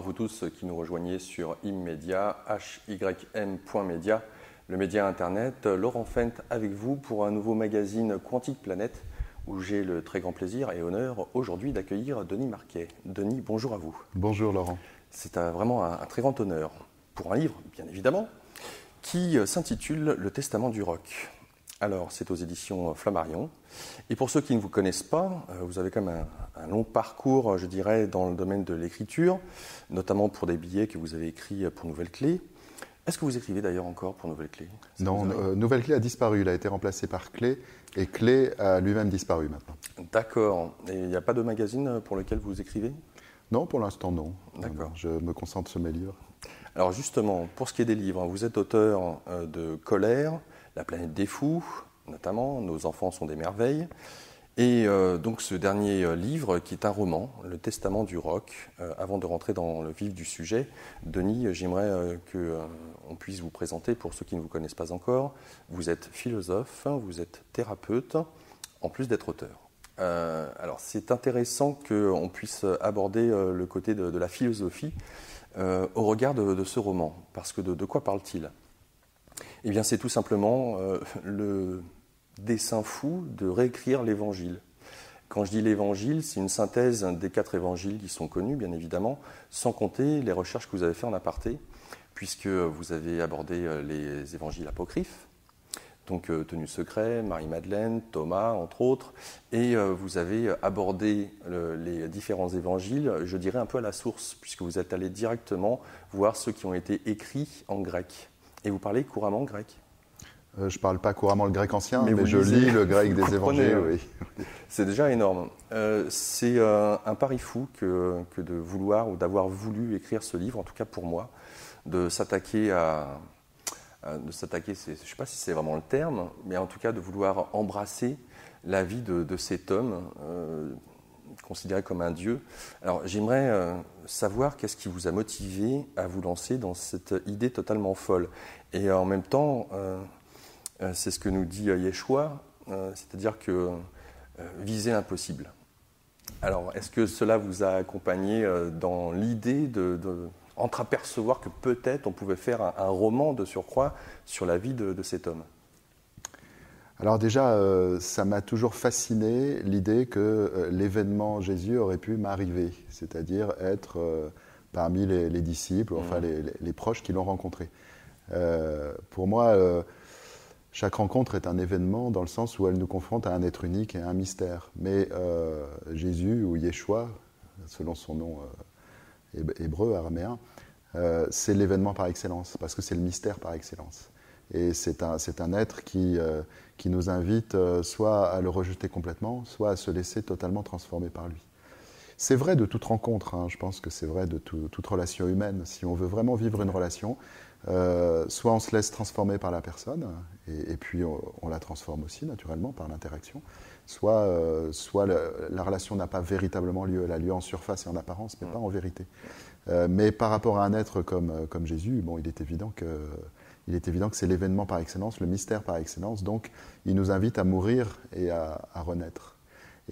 bonjour à vous tous qui nous rejoignez sur immedia, hym.media, le média internet. Laurent Fent avec vous pour un nouveau magazine Quantique Planète où j'ai le très grand plaisir et honneur aujourd'hui d'accueillir Denis Marquet. Denis, bonjour à vous. Bonjour Laurent. C'est vraiment un très grand honneur pour un livre, bien évidemment, qui s'intitule « Le Testament du Roc ». Alors, c'est aux éditions Flammarion. Et pour ceux qui ne vous connaissent pas, vous avez quand même un long parcours, je dirais, dans le domaine de l'écriture, notamment pour des billets que vous avez écrits pour Nouvelle Clé. Est-ce que vous écrivez d'ailleurs encore pour Nouvelle Clé ? Non, Nouvelle Clé a disparu. Il a été remplacé par Clé, et Clé a lui-même disparu maintenant. D'accord. Et il n'y a pas de magazine pour lequel vous écrivez ? Non, pour l'instant, non. D'accord. Je me concentre sur mes livres. Alors justement, pour ce qui est des livres, vous êtes auteur de « Colère », La planète des fous, notamment, Nos enfants sont des merveilles. Et donc ce dernier livre qui est un roman, Le Testament du Roc. Avant de rentrer dans le vif du sujet, Denis, j'aimerais qu'on puisse vous présenter, pour ceux qui ne vous connaissent pas encore. Vous êtes philosophe, vous êtes thérapeute, en plus d'être auteur. Alors c'est intéressant qu'on puisse aborder le côté de la philosophie au regard de ce roman, parce que de quoi parle-t-il ? Eh bien, c'est tout simplement le dessein fou de réécrire l'Évangile. Quand je dis l'Évangile, c'est une synthèse des 4 évangiles qui sont connus, bien évidemment, sans compter les recherches que vous avez faites en aparté, puisque vous avez abordé les évangiles apocryphes, donc Tenue secret, Marie-Madeleine, Thomas, entre autres, et vous avez abordé les différents évangiles, je dirais un peu à la source, puisque vous êtes allé directement voir ceux qui ont été écrits en grec. Et vous parlez couramment grec ? Je ne parle pas couramment le grec ancien, mais je lis le grec des évangiles. Oui. C'est déjà énorme. C'est un pari fou que de vouloir ou d'avoir voulu écrire ce livre, en tout cas pour moi, de s'attaquer je ne sais pas si c'est vraiment le terme, mais en tout cas de vouloir embrasser la vie de cet homme considéré comme un dieu. Alors j'aimerais savoir qu'est-ce qui vous a motivé à vous lancer dans cette idée totalement folle. Et en même temps, c'est ce que nous dit Yeshoua, c'est-à-dire que viser l'impossible. Alors est-ce que cela vous a accompagné dans l'idée d'entreapercevoir que peut-être on pouvait faire un roman de surcroît sur la vie de cet homme ? Alors déjà, ça m'a toujours fasciné l'idée que l'événement Jésus aurait pu m'arriver, c'est-à-dire être parmi les disciples, enfin les proches qui l'ont rencontré. Pour moi, chaque rencontre est un événement dans le sens où elle nous confronte à un être unique et à un mystère. Mais Jésus ou Yeshoua, selon son nom hébreu, araméen, c'est l'événement par excellence, parce que c'est le mystère par excellence. Et c'est un être qui nous invite soit à le rejeter complètement, soit à se laisser totalement transformer par lui. C'est vrai de toute rencontre, hein, je pense que c'est vrai de toute relation humaine. Si on veut vraiment vivre une relation, soit on se laisse transformer par la personne, et puis on la transforme aussi naturellement par l'interaction, soit la relation n'a pas véritablement lieu. Elle a lieu en surface et en apparence, mais pas en vérité. Mais par rapport à un être comme Jésus, bon, il est évident que c'est l'événement par excellence, le mystère par excellence, donc il nous invite à mourir et à renaître.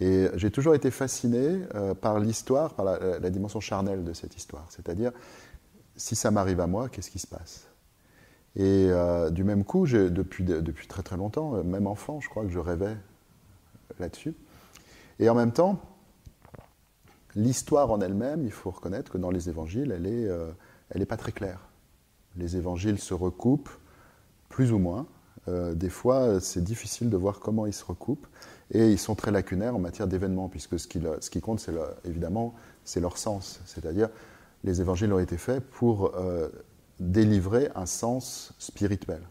Et j'ai toujours été fasciné par l'histoire, par la dimension charnelle de cette histoire, c'est-à-dire, si ça m'arrive à moi, qu'est-ce qui se passe ? Et du même coup, depuis très très longtemps, même enfant, je crois que je rêvais là-dessus. Et en même temps, l'histoire en elle-même, il faut reconnaître que dans les évangiles, elle est pas très claire. Les évangiles se recoupent, plus ou moins. Des fois, c'est difficile de voir comment ils se recoupent. Et ils sont très lacunaires en matière d'événements, puisque ce qui compte, évidemment, c'est leur sens. C'est-à-dire, les évangiles ont été faits pour délivrer un sens spirituel.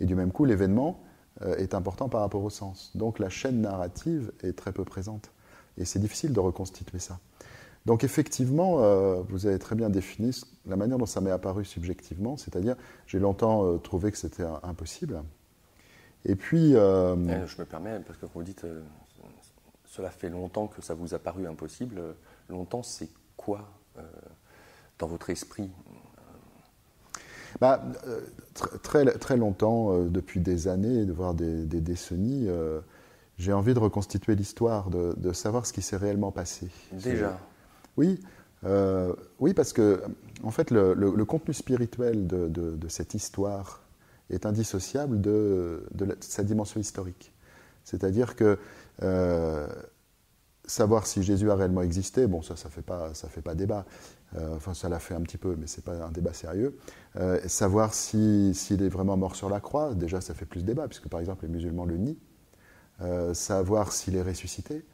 Et du même coup, l'événement est important par rapport au sens. Donc la chaîne narrative est très peu présente. Et c'est difficile de reconstituer ça. Donc effectivement, vous avez très bien défini la manière dont ça m'est apparu subjectivement, c'est-à-dire j'ai longtemps trouvé que c'était impossible. Et puis... je me permets, parce que quand vous dites cela fait longtemps que ça vous a paru impossible, longtemps c'est quoi dans votre esprit ? Très, très longtemps, depuis des années, voire des décennies, j'ai envie de reconstituer l'histoire, de savoir ce qui s'est réellement passé. Déjà ? Oui, Oui, parce que en fait, le contenu spirituel de cette histoire est indissociable de sa dimension historique. C'est-à-dire que savoir si Jésus a réellement existé, bon, ça fait pas débat. Enfin, ça l'a fait un petit peu, mais c'est pas un débat sérieux. Savoir s'il est vraiment mort sur la croix, déjà, ça fait plus débat, puisque par exemple, les musulmans le nient. Savoir s'il est ressuscité,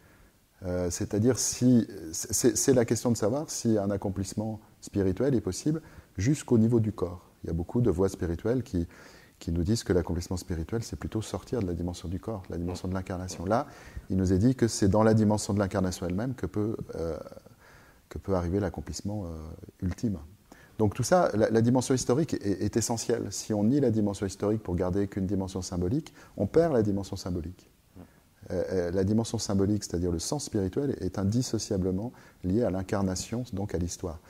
c'est-à-dire c'est la question de savoir si un accomplissement spirituel est possible jusqu'au niveau du corps. Il y a beaucoup de voies spirituelles qui nous disent que l'accomplissement spirituel, c'est plutôt sortir de la dimension du corps, la dimension de l'incarnation. Là, il nous est dit que c'est dans la dimension de l'incarnation elle-même que peut arriver l'accomplissement ultime. Donc tout ça, la dimension historique est essentielle. Si on nie la dimension historique pour garder qu'une dimension symbolique, on perd la dimension symbolique. La dimension symbolique, c'est-à-dire le sens spirituel, est indissociablement liée à l'incarnation, donc à l'histoire.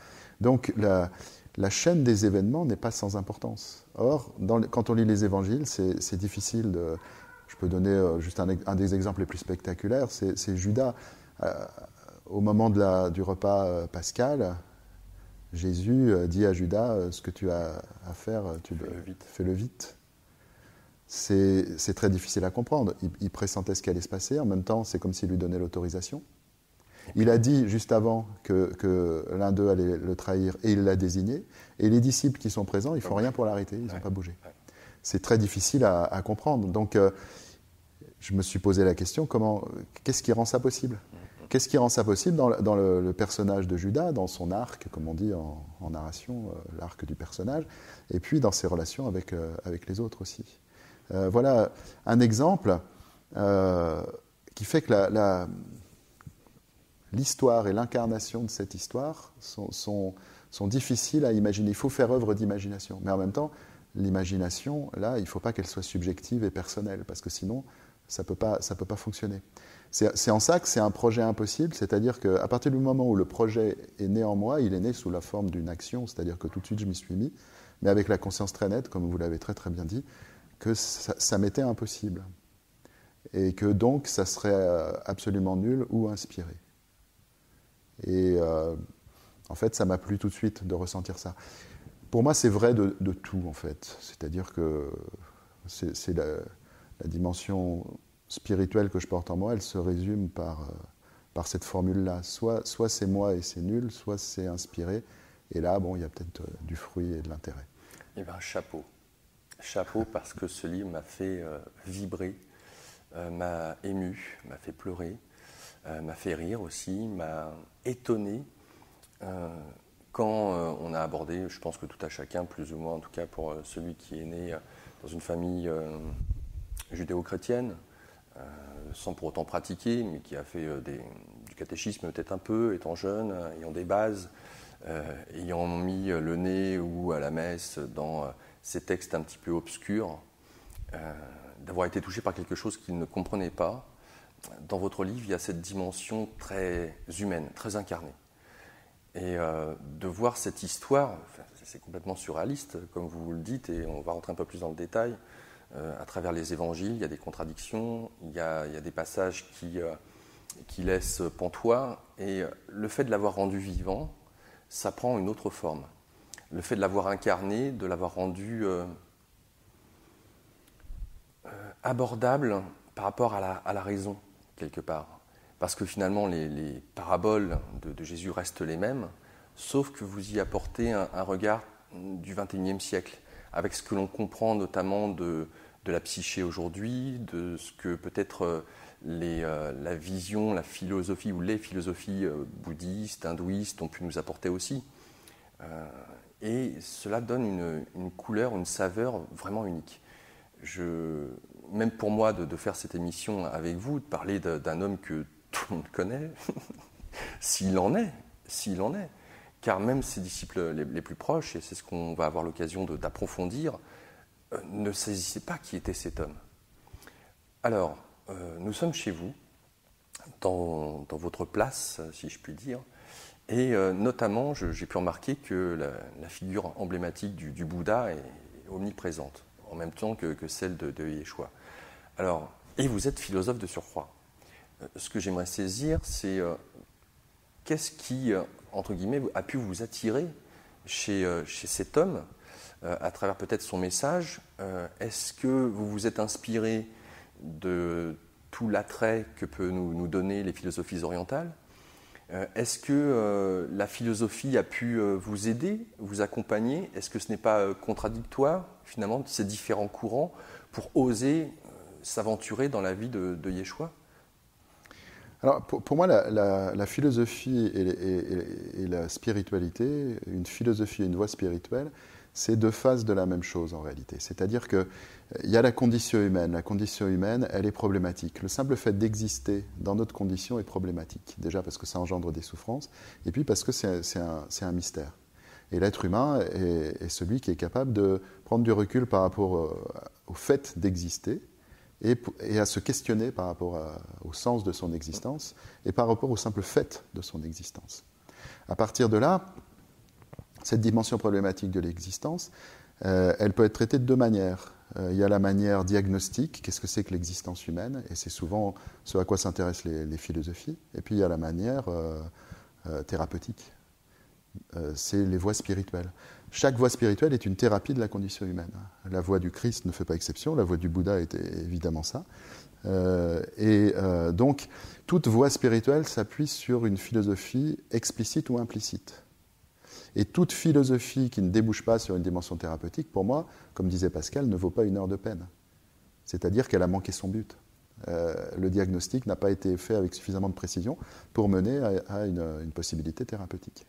Donc la chaîne des événements n'est pas sans importance. Or, quand on lit les évangiles, c'est difficile de... Je peux donner juste un des exemples les plus spectaculaires, c'est Judas. Au moment du repas pascal, Jésus dit à Judas, ce que tu as à faire, fais-le vite. C'est très difficile à comprendre. Il pressentait ce qui allait se passer. En même temps, c'est comme s'il lui donnait l'autorisation. Il a dit juste avant que l'un d'eux allait le trahir et il l'a désigné. Et les disciples qui sont présents, ils ne font rien pour l'arrêter. Ils n'ont pas bougé. C'est très difficile à comprendre. Donc, je me suis posé la question, qu'est-ce qui rend ça possible ? Qu'est-ce qui rend ça possible dans le personnage de Judas, dans son arc, comme on dit en narration, l'arc du personnage, et puis dans ses relations avec les autres aussi. Voilà un exemple qui fait que l'histoire et l'incarnation de cette histoire sont difficiles à imaginer. Il faut faire œuvre d'imagination. Mais en même temps, l'imagination, là, il ne faut pas qu'elle soit subjective et personnelle, parce que sinon, ça peut pas fonctionner. C'est en ça que c'est un projet impossible, c'est-à-dire qu'à partir du moment où le projet est né en moi, il est né sous la forme d'une action, c'est-à-dire que tout de suite je m'y suis mis, mais avec la conscience très nette, comme vous l'avez très très bien dit, que ça m'était impossible, et que donc ça serait absolument nul ou inspiré. Et en fait, ça m'a plu tout de suite de ressentir ça. Pour moi, c'est vrai de tout, en fait, c'est-à-dire que c'est la dimension spirituelle que je porte en moi, elle se résume par cette formule-là. Soit c'est moi et c'est nul, soit c'est inspiré. Et là, bon, il y a peut-être du fruit et de l'intérêt. Eh bien, chapeau. Chapeau parce que ce livre m'a fait vibrer, m'a ému, m'a fait pleurer, m'a fait rire aussi, m'a étonné. Quand on a abordé, je pense que tout à chacun, plus ou moins, en tout cas pour celui qui est né dans une famille judéo-chrétienne, sans pour autant pratiquer, mais qui a fait du catéchisme peut-être un peu, étant jeune, ayant des bases, ayant mis le nez ou à la messe dans ces textes un petit peu obscurs, d'avoir été touché par quelque chose qu'il ne comprenait pas. Dans votre livre, il y a cette dimension très humaine, très incarnée. Et de voir cette histoire, enfin, c'est complètement surréaliste, comme vous le dites, et on va rentrer un peu plus dans le détail. À travers les évangiles, il y a des contradictions, il y a des passages qui laissent pantois. Et le fait de l'avoir rendu vivant, ça prend une autre forme. Le fait de l'avoir incarné, de l'avoir rendu abordable par rapport à la raison, quelque part. Parce que finalement, les paraboles de Jésus restent les mêmes, sauf que vous y apportez un regard du XXIe siècle, avec ce que l'on comprend notamment de la psyché aujourd'hui, de ce que peut-être la vision, la philosophie ou les philosophies bouddhistes, hindouistes ont pu nous apporter aussi. Et cela donne une couleur, une saveur vraiment unique. Même pour moi, de faire cette émission avec vous, de parler d'un homme que tout le monde connaît, s'il en est, car même ses disciples les plus proches, et c'est ce qu'on va avoir l'occasion d'approfondir, ne saisissaient pas qui était cet homme. Alors, nous sommes chez vous, dans votre place, si je puis dire, et notamment, j'ai pu remarquer que la figure emblématique du Bouddha est omniprésente, en même temps que celle de Yeshoua. Alors, et vous êtes philosophe de surcroît. Ce que j'aimerais saisir, c'est qu'est-ce qui entre guillemets, a pu vous attirer chez cet homme, à travers peut-être son message. Est-ce que vous vous êtes inspiré de tout l'attrait que peut nous donner les philosophies orientales? Est-ce que la philosophie a pu vous aider, vous accompagner? Est-ce que ce n'est pas contradictoire, finalement, de ces différents courants pour oser s'aventurer dans la vie de Yeshoua? Alors, pour moi, la philosophie et la spiritualité, une philosophie et une voie spirituelle, c'est deux faces de la même chose en réalité. C'est-à-dire qu'il y a la condition humaine. La condition humaine, elle est problématique. Le simple fait d'exister dans notre condition est problématique. Déjà parce que ça engendre des souffrances, et puis parce que c'est un mystère. Et l'être humain est celui qui est capable de prendre du recul par rapport au fait d'exister, et à se questionner par rapport au sens de son existence, et par rapport au simple fait de son existence. À partir de là, cette dimension problématique de l'existence, elle peut être traitée de deux manières. Il y a la manière diagnostique, qu'est-ce que c'est que l'existence humaine? Et c'est souvent ce à quoi s'intéressent les philosophies. Et puis il y a la manière thérapeutique, c'est les voies spirituelles. Chaque voie spirituelle est une thérapie de la condition humaine. La voie du Christ ne fait pas exception, la voie du Bouddha était évidemment ça. Donc, toute voie spirituelle s'appuie sur une philosophie explicite ou implicite. Et toute philosophie qui ne débouche pas sur une dimension thérapeutique, pour moi, comme disait Pascal, ne vaut pas une heure de peine. C'est-à-dire qu'elle a manqué son but. Le diagnostic n'a pas été fait avec suffisamment de précision pour mener à une possibilité thérapeutique.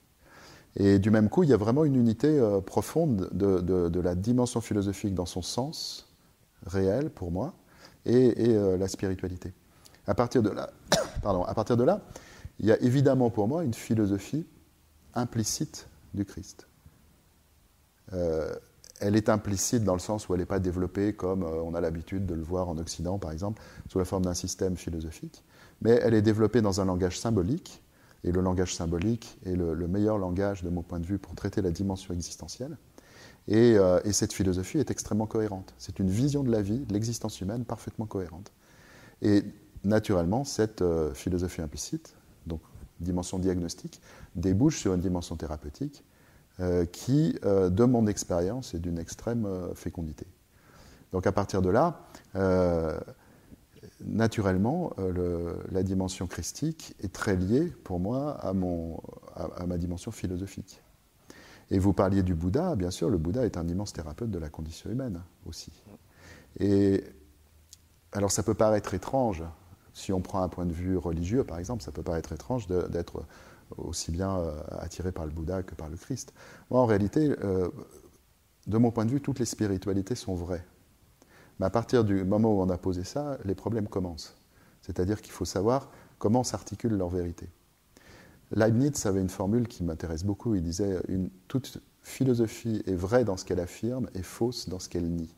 Et du même coup, il y a vraiment une unité profonde de la dimension philosophique dans son sens réel, pour moi, et la spiritualité. À partir de là, il y a évidemment pour moi une philosophie implicite du Christ. Elle est implicite dans le sens où elle n'est pas développée comme on a l'habitude de le voir en Occident, par exemple, sous la forme d'un système philosophique, mais elle est développée dans un langage symbolique, et le langage symbolique est le meilleur langage de mon point de vue pour traiter la dimension existentielle. Et cette philosophie est extrêmement cohérente. C'est une vision de la vie, de l'existence humaine, parfaitement cohérente. Et naturellement, cette philosophie implicite, donc dimension diagnostique, débouche sur une dimension thérapeutique qui, de mon expérience, est d'une extrême fécondité. Donc à partir de là, naturellement, la dimension christique est très liée, pour moi, à ma dimension philosophique. Et vous parliez du Bouddha, bien sûr, le Bouddha est un immense thérapeute de la condition humaine, aussi. Et alors, ça peut paraître étrange, si on prend un point de vue religieux, par exemple, ça peut paraître étrange d'être aussi bien attiré par le Bouddha que par le Christ. Moi, en réalité, de mon point de vue, toutes les spiritualités sont vraies. Mais à partir du moment où on a posé ça, les problèmes commencent. C'est-à-dire qu'il faut savoir comment s'articule leur vérité. Leibniz avait une formule qui m'intéresse beaucoup. Il disait « Toute philosophie est vraie dans ce qu'elle affirme et fausse dans ce qu'elle nie ».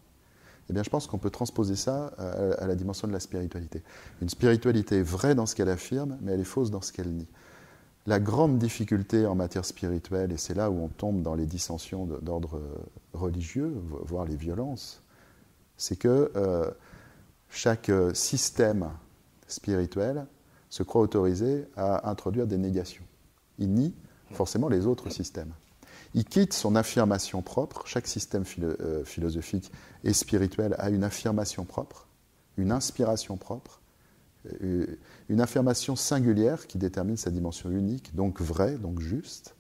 Eh bien, je pense qu'on peut transposer ça à la dimension de la spiritualité. Une spiritualité est vraie dans ce qu'elle affirme, mais elle est fausse dans ce qu'elle nie. La grande difficulté en matière spirituelle, et c'est là où on tombe dans les dissensions d'ordre religieux, voire les violences, c'est que chaque système spirituel se croit autorisé à introduire des négations. Il nie forcément les autres systèmes. Il quitte son affirmation propre. Chaque système philosophique et spirituel a une affirmation propre, une inspiration propre, une affirmation singulière qui détermine sa dimension unique, donc vraie, donc juste.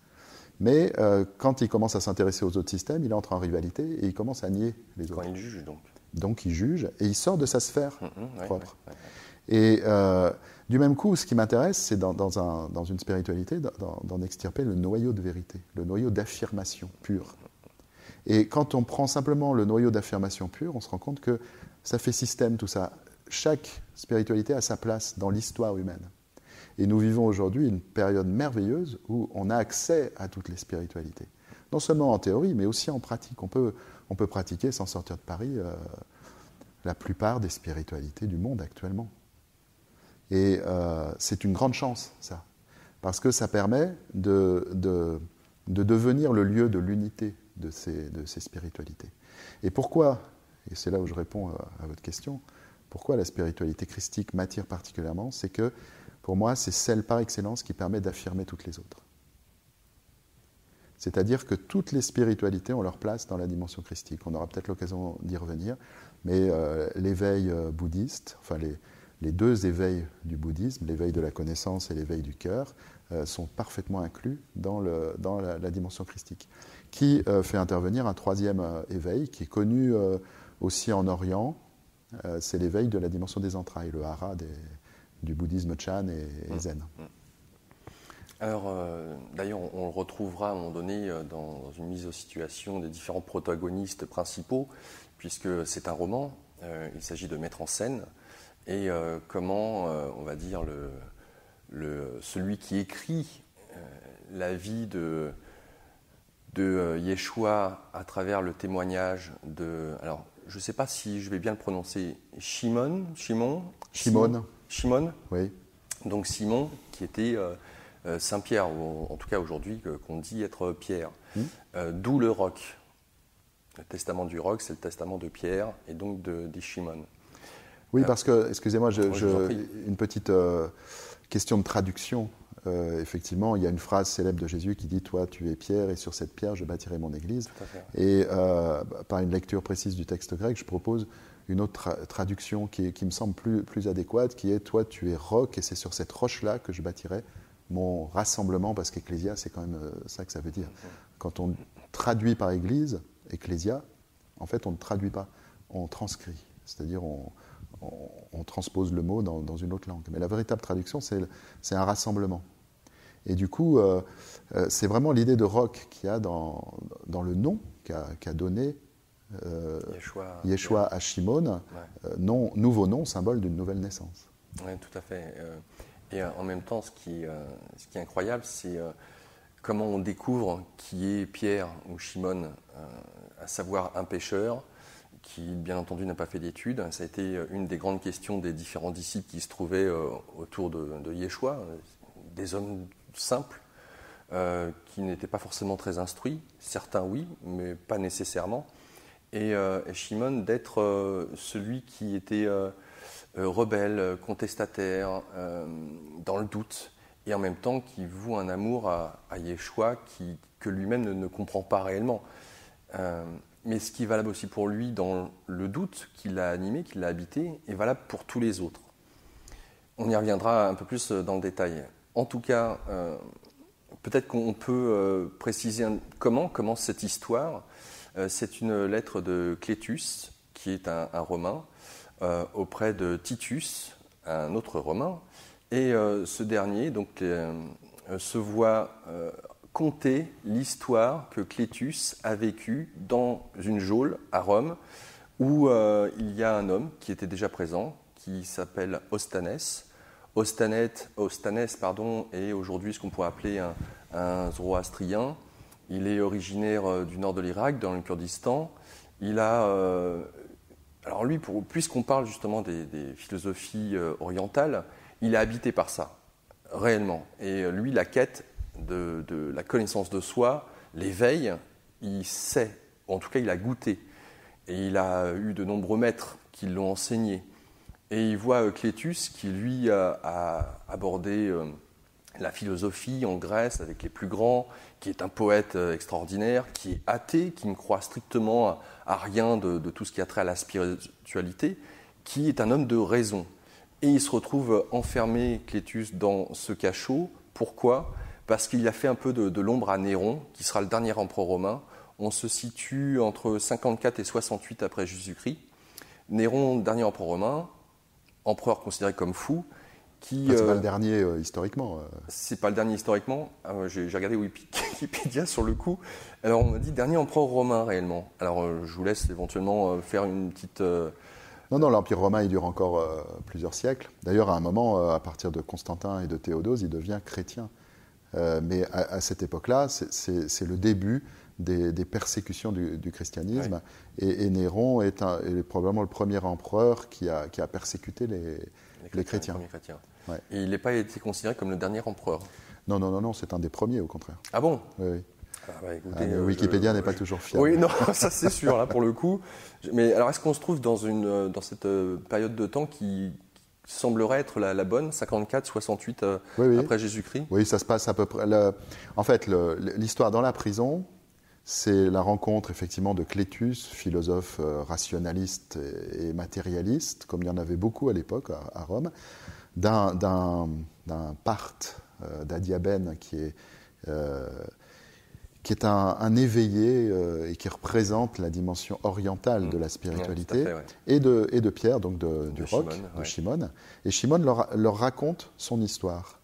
Mais quand il commence à s'intéresser aux autres systèmes, il entre en rivalité et il commence à nier les autres. Quand il juge, donc. Donc il juge et il sort de sa sphère propre. Ouais. Et du même coup, ce qui m'intéresse, c'est dans une spiritualité, d'en extirper le noyau de vérité, le noyau d'affirmation pure. Et quand on prend simplement le noyau d'affirmation pure, on se rend compte que ça fait système tout ça. Chaque spiritualité a sa place dans l'histoire humaine. Et nous vivons aujourd'hui une période merveilleuse où on a accès à toutes les spiritualités. Non seulement en théorie, mais aussi en pratique. On peut pratiquer, sans sortir de Paris, la plupart des spiritualités du monde actuellement. Et c'est une grande chance, ça. Parce que ça permet de devenir le lieu de l'unité de ces spiritualités. Et pourquoi, et c'est là où je réponds à votre question, pourquoi la spiritualité christique m'attire particulièrement, c'est que, pour moi, c'est celle par excellence qui permet d'affirmer toutes les autres. C'est-à-dire que toutes les spiritualités ont leur place dans la dimension christique. On aura peut-être l'occasion d'y revenir, mais l'éveil bouddhiste, enfin les deux éveils du bouddhisme, l'éveil de la connaissance et l'éveil du cœur, sont parfaitement inclus dans la dimension christique, qui fait intervenir un troisième éveil qui est connu aussi en Orient, c'est l'éveil de la dimension des entrailles, le hara du bouddhisme Chan et Zen. Alors, d'ailleurs, on le retrouvera à un moment donné dans une mise en situation des différents protagonistes principaux, puisque c'est un roman, il s'agit de mettre en scène, et comment, on va dire, celui qui écrit la vie de Yeshoua à travers le témoignage de... Alors, je ne sais pas si je vais bien le prononcer, Shimon. Oui. Donc Simon, qui était Saint-Pierre, ou en tout cas aujourd'hui qu'on dit être Pierre, d'où le roc. Le testament du roc, c'est le testament de Pierre et donc de Shimon. Oui, parce que, excusez-moi, une petite question de traduction. Effectivement, il y a une phrase célèbre de Jésus qui dit « Toi, tu es Pierre, et sur cette pierre, je bâtirai mon Église ». Et par une lecture précise du texte grec, je propose une autre traduction qui me semble plus adéquate, qui est « Toi, tu es roc, et c'est sur cette roche-là que je bâtirai mon rassemblement », parce qu'Ecclesia, c'est quand même ça que ça veut dire. Quand on traduit par Église, Ecclesia, en fait, on ne traduit pas, on transcrit, c'est-à-dire on transpose le mot dans une autre langue. Mais la véritable traduction, c'est un rassemblement. Et du coup, c'est vraiment l'idée de roc qu'il y a dans le nom qu'a donné Yeshoua à Shimon, nouveau nom, symbole d'une nouvelle naissance. Oui, tout à fait. Et en même temps, ce qui est incroyable, c'est comment on découvre qui est Pierre ou Shimon, à savoir un pêcheur, qui, bien entendu, n'a pas fait d'études. Ça a été une des grandes questions des différents disciples qui se trouvaient autour de Yeshoua, des hommes simples, qui n'étaient pas forcément très instruits. Certains, oui, mais pas nécessairement. Et Shimon, d'être celui qui était rebelle, contestataire, dans le doute, et en même temps qui voue un amour à Yeshoua que lui-même ne comprend pas réellement. Mais ce qui est valable aussi pour lui dans le doute qui l'a animé, qui l'a habité, est valable pour tous les autres. On y reviendra un peu plus dans le détail. En tout cas, peut-être qu'on peut préciser comment commence cette histoire. C'est une lettre de Clétus, qui est un Romain, auprès de Titus, un autre Romain. Et ce dernier donc, se voit... conter l'histoire que Clétus a vécue dans une geôle à Rome, où il y a un homme qui était déjà présent, qui s'appelle Ostanès. Ostanès, est aujourd'hui ce qu'on pourrait appeler un zoroastrien. Il est originaire du nord de l'Irak, dans le Kurdistan. Il a... alors lui, puisqu'on parle justement des philosophies orientales, il est habité par ça, réellement. Et lui, la quête... De la connaissance de soi, l'éveil, il sait, ou en tout cas il a goûté, et il a eu de nombreux maîtres qui l'ont enseigné. Et il voit Clétus qui lui a abordé la philosophie en Grèce avec les plus grands, qui est un poète extraordinaire, qui est athée, qui ne croit strictement à rien de tout ce qui a trait à la spiritualité, qui est un homme de raison. Et il se retrouve enfermé, Clétus, dans ce cachot. Pourquoi ? Parce qu'il a fait un peu de l'ombre à Néron, qui sera le dernier empereur romain. On se situe entre 54 et 68 après Jésus-Christ. Néron, dernier empereur romain, empereur considéré comme fou. C'est pas le dernier historiquement. C'est pas le dernier historiquement. J'ai regardé Wikipédia sur le coup. Alors on m'a dit dernier empereur romain réellement. Alors je vous laisse éventuellement faire une petite... Non, l'Empire romain, il dure encore plusieurs siècles. D'ailleurs, à un moment, à partir de Constantin et de Théodose, il devient chrétien. Mais à cette époque-là, c'est le début des persécutions du christianisme. Oui. Et Néron est probablement le premier empereur qui a persécuté les chrétiens. Ouais. Et il n'est pas été considéré comme le dernier empereur. Non, c'est un des premiers, au contraire. Ah bon ? Oui. Ah bah écoutez, Wikipédia n'est pas toujours fiable. Oui, non, ça c'est sûr, là, pour le coup. Mais alors, est-ce qu'on se trouve dans cette période de temps qui semblerait être la bonne, 54-68 après Jésus-Christ. Oui, ça se passe à peu près. En fait, l'histoire dans la prison, c'est la rencontre effectivement de Clétus, philosophe rationaliste et matérialiste, comme il y en avait beaucoup à l'époque à Rome, d'un parthe d'Adiabène qui est un éveillé et qui représente la dimension orientale de la spiritualité, ouais, tout à fait, ouais. et de Pierre, donc du Roc, de Shimon. Ouais. Et Shimon leur raconte son histoire.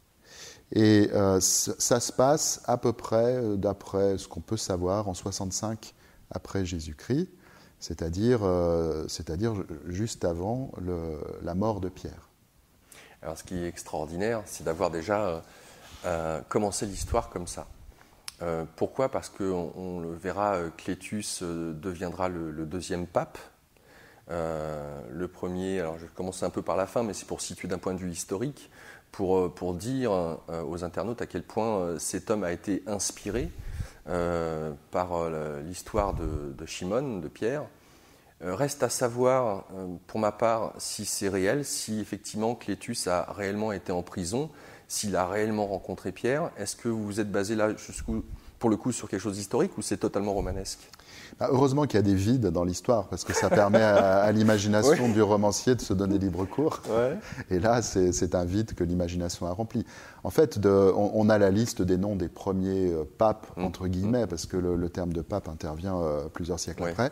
Et ça se passe à peu près, d'après ce qu'on peut savoir, en 65 après Jésus-Christ, c'est-à-dire juste avant la mort de Pierre. Alors ce qui est extraordinaire, c'est d'avoir déjà commencé l'histoire comme ça. Pourquoi ? Parce qu'on le verra, Clétus deviendra le deuxième pape. Le premier, alors je vais commencer un peu par la fin, mais c'est pour situer d'un point de vue historique, pour dire aux internautes à quel point cet homme a été inspiré par l'histoire de Shimon, de Pierre. Reste à savoir, pour ma part, si c'est réel, si effectivement Clétus a réellement été en prison, s'il a réellement rencontré Pierre. Est-ce que vous vous êtes basé là, pour le coup, sur quelque chose d'historique ou c'est totalement romanesque ? Heureusement qu'il y a des vides dans l'histoire, parce que ça permet à l'imagination du romancier de se donner libre cours. Ouais. Et là, c'est un vide que l'imagination a rempli. En fait, on a la liste des noms des premiers papes, entre guillemets, parce que le terme de pape intervient plusieurs siècles après.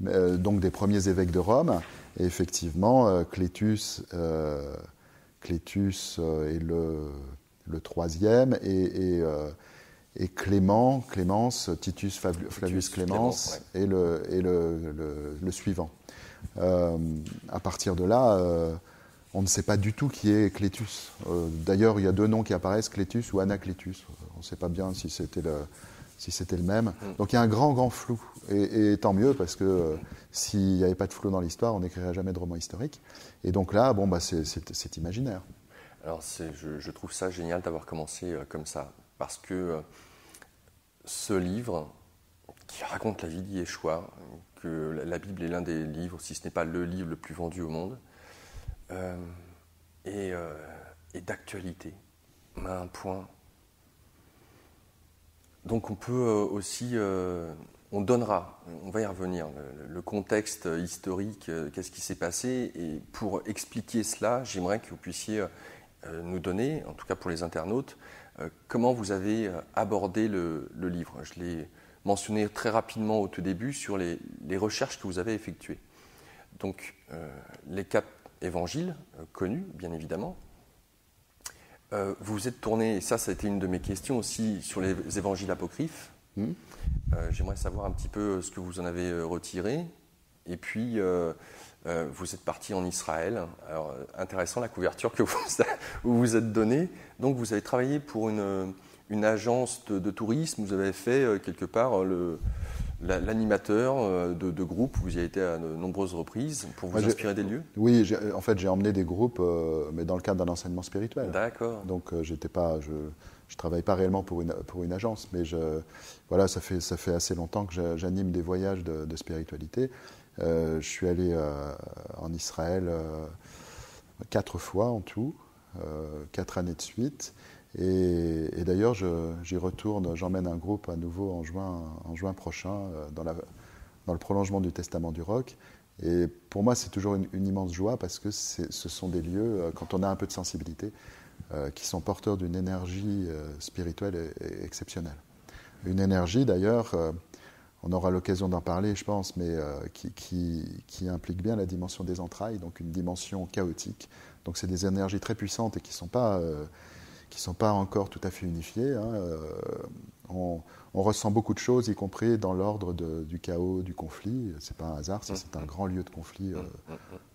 Ouais. Donc des premiers évêques de Rome. Et effectivement, Clétus est le troisième, et Clémence, Titus Flavius Clémence, est le suivant. À partir de là, on ne sait pas du tout qui est Clétus. D'ailleurs, il y a deux noms qui apparaissent, Clétus ou Anaclétus. On ne sait pas bien si c'était le même. Donc il y a un grand flou. Et tant mieux, parce que s'il n'y avait pas de flou dans l'histoire, on n'écrirait jamais de roman historique. Et donc là, bon, bah, c'est imaginaire. Alors je trouve ça génial d'avoir commencé comme ça, parce que ce livre qui raconte la vie de Yeshoua, que la Bible est l'un des livres, si ce n'est pas le livre le plus vendu au monde, et d'actualité, à un point. Donc on peut aussi, on donnera, on va y revenir, le contexte historique, qu'est-ce qui s'est passé, et pour expliquer cela, j'aimerais que vous puissiez nous donner, en tout cas pour les internautes, comment vous avez abordé le livre. Je l'ai mentionné très rapidement au tout début sur les recherches que vous avez effectuées. Donc les quatre évangiles connus, bien évidemment. Vous vous êtes tourné, et ça a été une de mes questions aussi, sur les évangiles apocryphes. J'aimerais savoir un petit peu ce que vous en avez retiré. Et puis, vous êtes parti en Israël. Alors, intéressant la couverture que vous vous êtes donnée. Donc, vous avez travaillé pour une agence de tourisme. Vous avez fait, quelque part, l'animateur de groupes. Vous y avez été à de nombreuses reprises pour vous inspirer des lieux. Oui, en fait, j'ai emmené des groupes, mais dans le cadre d'un enseignement spirituel. D'accord. Donc, je ne travaille pas réellement pour une agence, mais voilà, ça fait assez longtemps que j'anime des voyages de spiritualité. Je suis allé en Israël 4 fois en tout, 4 années de suite. Et d'ailleurs, j'y retourne, j'emmène un groupe à nouveau en juin prochain, dans le prolongement du Testament du Roc. Et pour moi, c'est toujours une immense joie parce que ce sont des lieux, quand on a un peu de sensibilité, qui sont porteurs d'une énergie spirituelle et exceptionnelle. Une énergie, d'ailleurs, on aura l'occasion d'en parler, je pense, mais qui implique bien la dimension des entrailles, donc une dimension chaotique. Donc, c'est des énergies très puissantes et qui ne sont pas encore tout à fait unifiées. On ressent beaucoup de choses, y compris dans l'ordre du chaos, du conflit. Ce n'est pas un hasard si c'est un grand lieu de conflit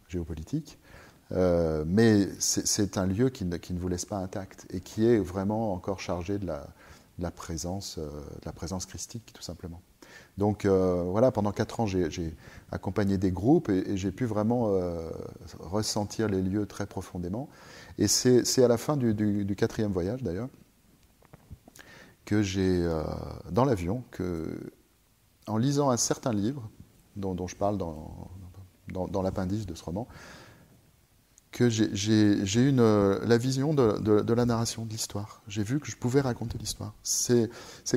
géopolitique. Mais c'est un lieu qui ne vous laisse pas intact et qui est vraiment encore chargé de la présence christique, tout simplement. Donc voilà, pendant 4 ans, j'ai accompagné des groupes et j'ai pu vraiment ressentir les lieux très profondément. Et c'est à la fin du 4e voyage, d'ailleurs, que j'ai, dans l'avion, en lisant un certain livre dont je parle dans l'appendice de ce roman, que j'ai eu la vision de la narration de l'histoire. J'ai vu que je pouvais raconter l'histoire. C'est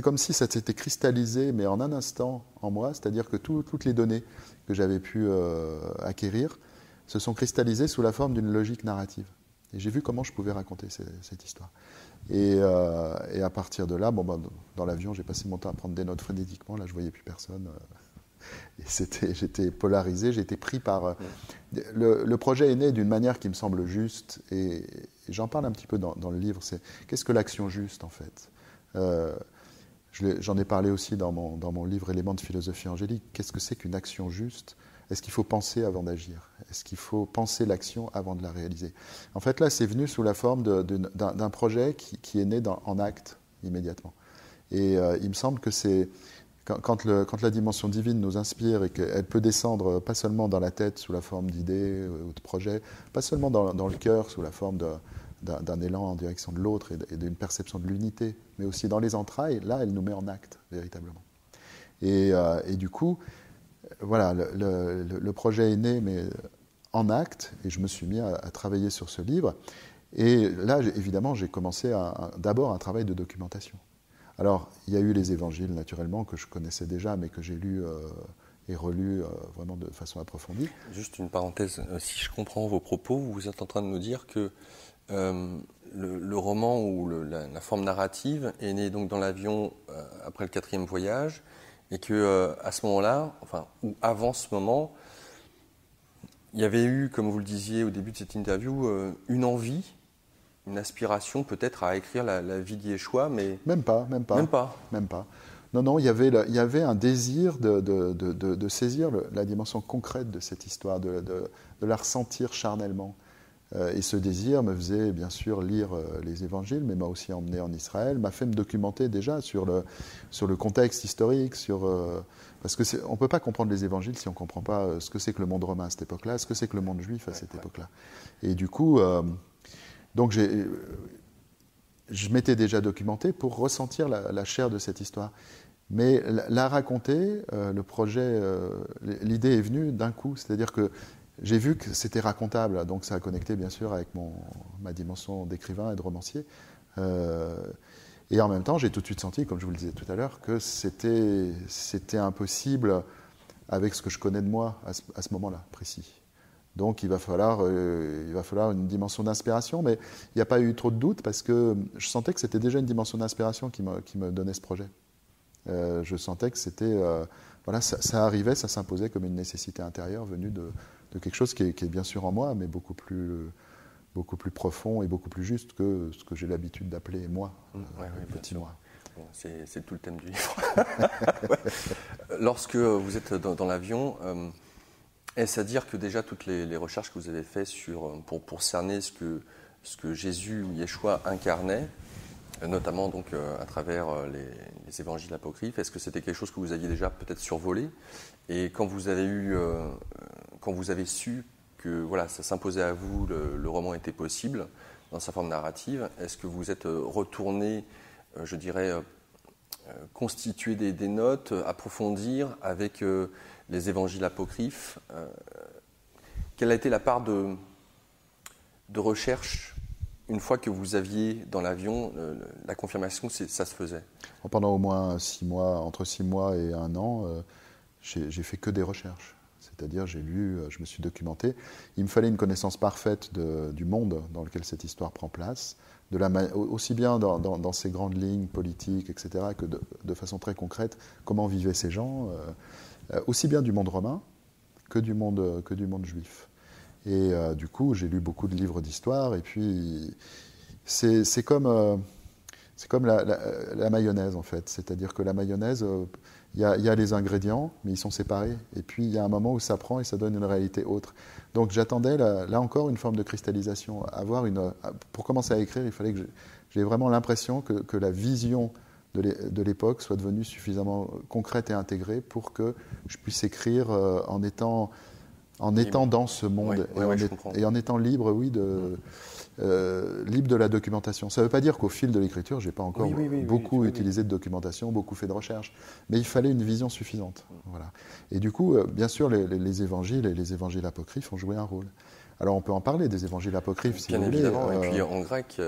comme si ça s'était cristallisé, mais en un instant, en moi, c'est-à-dire que toutes les données que j'avais pu acquérir se sont cristallisées sous la forme d'une logique narrative. Et j'ai vu comment je pouvais raconter cette histoire. Et à partir de là, bon, bah, dans l'avion, j'ai passé mon temps à prendre des notes frénétiquement. Là, je ne voyais plus personne. Et j'étais polarisé, j'étais pris par... Le projet est né d'une manière qui me semble juste. Et j'en parle un petit peu dans le livre. C'est qu'est-ce que l'action juste, en fait? J'en ai parlé aussi dans mon livre « Éléments de philosophie angélique ». Qu'est-ce que c'est qu'une action juste? Est-ce qu'il faut penser avant d'agir? Est-ce qu'il faut penser l'action avant de la réaliser? En fait, là, c'est venu sous la forme d'un projet qui est né en acte immédiatement. Et il me semble que c'est... Quand la dimension divine nous inspire et qu'elle peut descendre pas seulement dans la tête sous la forme d'idées ou de projets, pas seulement dans le cœur sous la forme d'un élan en direction de l'autre et d'une perception de l'unité, mais aussi dans les entrailles, là, elle nous met en acte, véritablement. Et du coup, voilà, le projet est né, mais en acte, et je me suis mis à travailler sur ce livre. Et là, évidemment, j'ai commencé d'abord un travail de documentation. Alors, il y a eu les évangiles, naturellement, que je connaissais déjà, mais que j'ai lus et relus vraiment de façon approfondie. Juste une parenthèse, si je comprends vos propos, vous êtes en train de nous dire que le roman ou la forme narrative est né donc dans l'avion après le 4e voyage, et qu'à ce moment-là, enfin, ou avant ce moment, il y avait eu, comme vous le disiez au début de cette interview, une envie, une aspiration peut-être à écrire la vie de Yeshoua, mais... Même pas. Non, non, il y avait un désir de saisir la dimension concrète de cette histoire, de la ressentir charnellement. Et ce désir me faisait bien sûr lire les évangiles, mais m'a aussi emmené en Israël, m'a fait me documenter déjà sur le contexte historique, parce qu'on ne peut pas comprendre les évangiles si on ne comprend pas ce que c'est que le monde romain à cette époque-là, ce que c'est que le monde juif à cette époque-là. Et du coup... Donc, je m'étais déjà documenté pour ressentir la chair de cette histoire. Mais la raconter, le projet, l'idée est venue d'un coup. C'est-à-dire que j'ai vu que c'était racontable. Donc, ça a connecté, bien sûr, avec ma dimension d'écrivain et de romancier. Et en même temps, j'ai tout de suite senti, comme je vous le disais tout à l'heure, que c'était impossible avec ce que je connais de moi à ce moment-là précis. Donc, il va falloir une dimension d'inspiration, mais il n'y a pas eu trop de doute parce que je sentais que c'était déjà une dimension d'inspiration qui me donnait ce projet. Je sentais que c'était... voilà, ça arrivait, ça s'imposait comme une nécessité intérieure venue de quelque chose qui est bien sûr en moi, mais beaucoup plus profond et beaucoup plus juste que ce que j'ai l'habitude d'appeler moi, petit moi. Bon, c'est tout le thème du livre. Ouais. Lorsque vous êtes dans l'avion... Est-ce à dire que déjà toutes les recherches que vous avez faites pour cerner ce que Jésus ou Yeshoua incarnait, notamment donc à travers les évangiles apocryphes, est-ce que c'était quelque chose que vous aviez déjà peut-être survolé? Et quand vous avez su que voilà, ça s'imposait à vous, le roman était possible dans sa forme narrative, est-ce que vous êtes retourné, je dirais, constituer des notes, approfondir avec... les évangiles apocryphes, quelle a été la part de recherche une fois que vous aviez dans l'avion la confirmation que ça se faisait? Pendant au moins 6 mois, entre 6 mois et 1 an, j'ai fait que des recherches. C'est-à-dire j'ai lu, je me suis documenté. Il me fallait une connaissance parfaite du monde dans lequel cette histoire prend place, aussi bien dans ses grandes lignes politiques, etc., que de façon très concrète, comment vivaient ces gens, aussi bien du monde romain que du monde juif. Et du coup, j'ai lu beaucoup de livres d'histoire, et puis c'est comme la mayonnaise, en fait. C'est-à-dire que la mayonnaise, il y a les ingrédients, mais ils sont séparés. Et puis, il y a un moment où ça prend et ça donne une réalité autre. Donc, j'attendais, là encore, une forme de cristallisation. Pour commencer à écrire, il fallait que j'ai vraiment l'impression que la vision de l'époque soit devenue suffisamment concrète et intégrée pour que je puisse écrire en étant en étant dans ce monde, et en étant libre, libre de la documentation. Ça ne veut pas dire qu'au fil de l'écriture, je n'ai pas encore beaucoup utilisé de documentation, beaucoup fait de recherche, mais il fallait une vision suffisante. Voilà. Et du coup, bien sûr, les évangiles et les évangiles apocryphes ont joué un rôle. Alors on peut en parler des évangiles apocryphes, si vous voulez. Bien évidemment, et puis en grec,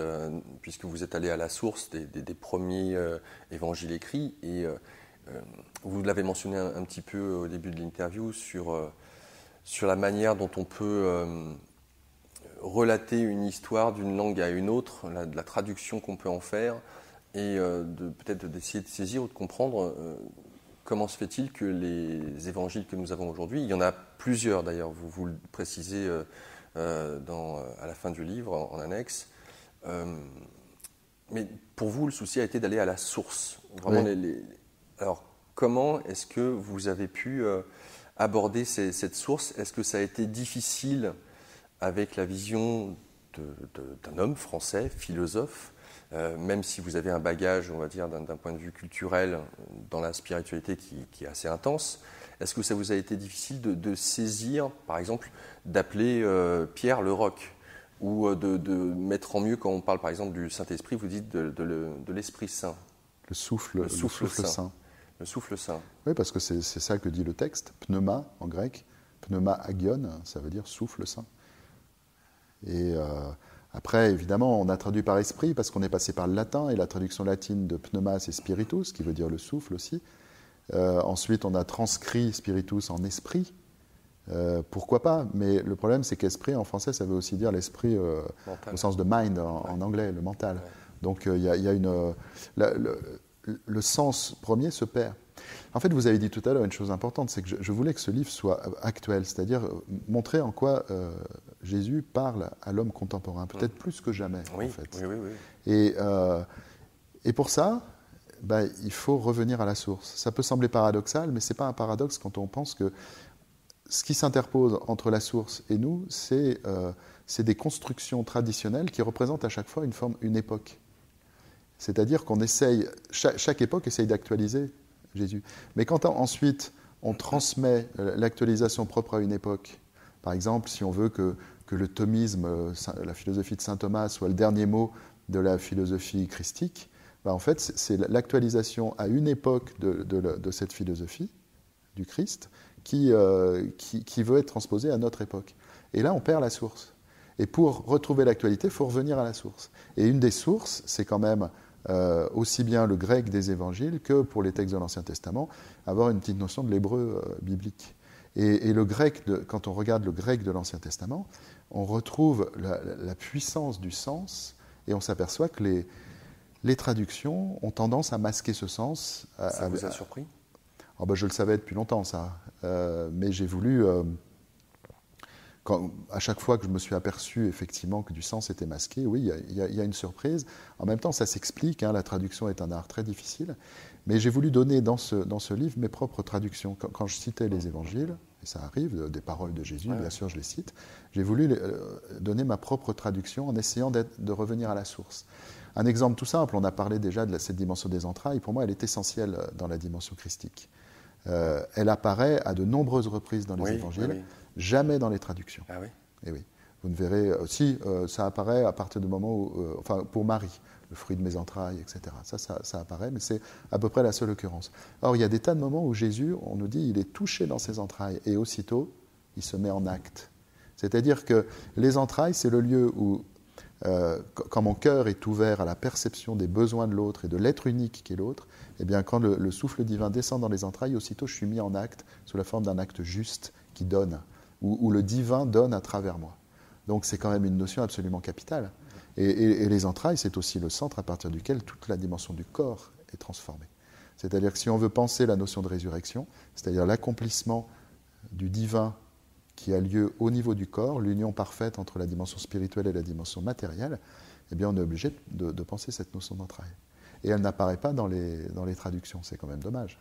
puisque vous êtes allé à la source des premiers évangiles écrits, et vous l'avez mentionné un petit peu au début de l'interview, sur la manière dont on peut relater une histoire d'une langue à une autre, la traduction qu'on peut en faire, et peut-être d'essayer de saisir ou de comprendre comment se fait-il que les évangiles que nous avons aujourd'hui, il y en a plusieurs d'ailleurs, vous le précisez à la fin du livre, en annexe, mais pour vous, le souci a été d'aller à la source. Vraiment, alors, comment est-ce que vous avez pu aborder cette source? Est-ce que ça a été difficile avec la vision d'un homme français, philosophe, même si vous avez un bagage, on va dire, d'un point de vue culturel dans la spiritualité qui est assez intense? Est-ce que ça vous a été difficile de saisir, par exemple, d'appeler Pierre le Roc, ou de mettre en mieux, quand on parle par exemple du Saint-Esprit, vous dites de l'Esprit Saint? Le souffle saint. Le souffle saint. Oui, parce que c'est ça que dit le texte, pneuma en grec, pneuma agion, ça veut dire souffle saint. Et après, évidemment, on a traduit par esprit parce qu'on est passé par le latin, et la traduction latine de pneuma, c'est spiritus, qui veut dire le souffle aussi. Ensuite, on a transcrit spiritus en esprit. Pourquoi pas? Mais le problème, c'est qu'esprit, en français, ça veut aussi dire l'esprit au sens de mind, en anglais, le mental. Ouais. Donc, il y a une... Le sens premier se perd. En fait, vous avez dit tout à l'heure une chose importante, c'est que je voulais que ce livre soit actuel, c'est-à-dire montrer en quoi Jésus parle à l'homme contemporain, peut-être plus que jamais, en fait. Oui. Et pour ça, il faut revenir à la source. Ça peut sembler paradoxal, mais ce n'est pas un paradoxe quand on pense que ce qui s'interpose entre la source et nous, c'est des constructions traditionnelles qui représentent à chaque fois une époque. C'est-à-dire qu'on essaye, chaque époque essaye d'actualiser Jésus. Mais quand ensuite on transmet l'actualisation propre à une époque, par exemple, si on veut que le thomisme, la philosophie de saint Thomas, soit le dernier mot de la philosophie christique, en fait, c'est l'actualisation à une époque de cette philosophie du Christ qui veut être transposée à notre époque. Et là, on perd la source. Et pour retrouver l'actualité, il faut revenir à la source. Et une des sources, c'est quand même... aussi bien le grec des évangiles que pour les textes de l'Ancien Testament, avoir une petite notion de l'hébreu biblique. Et le grec, quand on regarde le grec de l'Ancien Testament, on retrouve la puissance du sens, et on s'aperçoit que les traductions ont tendance à masquer ce sens. Ça vous a surpris? Je le savais depuis longtemps, ça. Mais j'ai voulu... à chaque fois que je me suis aperçu effectivement que du sens était masqué, il y a une surprise. En même temps, ça s'explique, la traduction est un art très difficile. Mais j'ai voulu donner dans ce livre mes propres traductions. Quand je citais les évangiles, et ça arrive, des paroles de Jésus, bien sûr je les cite, j'ai voulu donner ma propre traduction en essayant de revenir à la source. Un exemple tout simple, on a parlé déjà de cette dimension des entrailles. Pour moi, elle est essentielle dans la dimension christique. Elle apparaît à de nombreuses reprises dans les évangiles. Jamais dans les traductions. Ah oui? Et oui. Vous ne verrez aussi, ça apparaît à partir du moment où, pour Marie, le fruit de mes entrailles, etc. Ça apparaît, mais c'est à peu près la seule occurrence. Or, il y a des tas de moments où Jésus, on nous dit, il est touché dans ses entrailles, et aussitôt, il se met en acte. C'est-à-dire que les entrailles, c'est le lieu où, quand mon cœur est ouvert à la perception des besoins de l'autre et de l'être unique qui est l'autre, eh bien, quand le souffle divin descend dans les entrailles, aussitôt, je suis mis en acte sous la forme d'un acte juste qui donne. Où le divin donne à travers moi. Donc c'est quand même une notion absolument capitale. Et les entrailles, c'est aussi le centre à partir duquel toute la dimension du corps est transformée. C'est-à-dire que si on veut penser la notion de résurrection, c'est-à-dire l'accomplissement du divin qui a lieu au niveau du corps, l'union parfaite entre la dimension spirituelle et la dimension matérielle, eh bien on est obligé de penser cette notion d'entrailles. Et elle n'apparaît pas dans les traductions, c'est quand même dommage.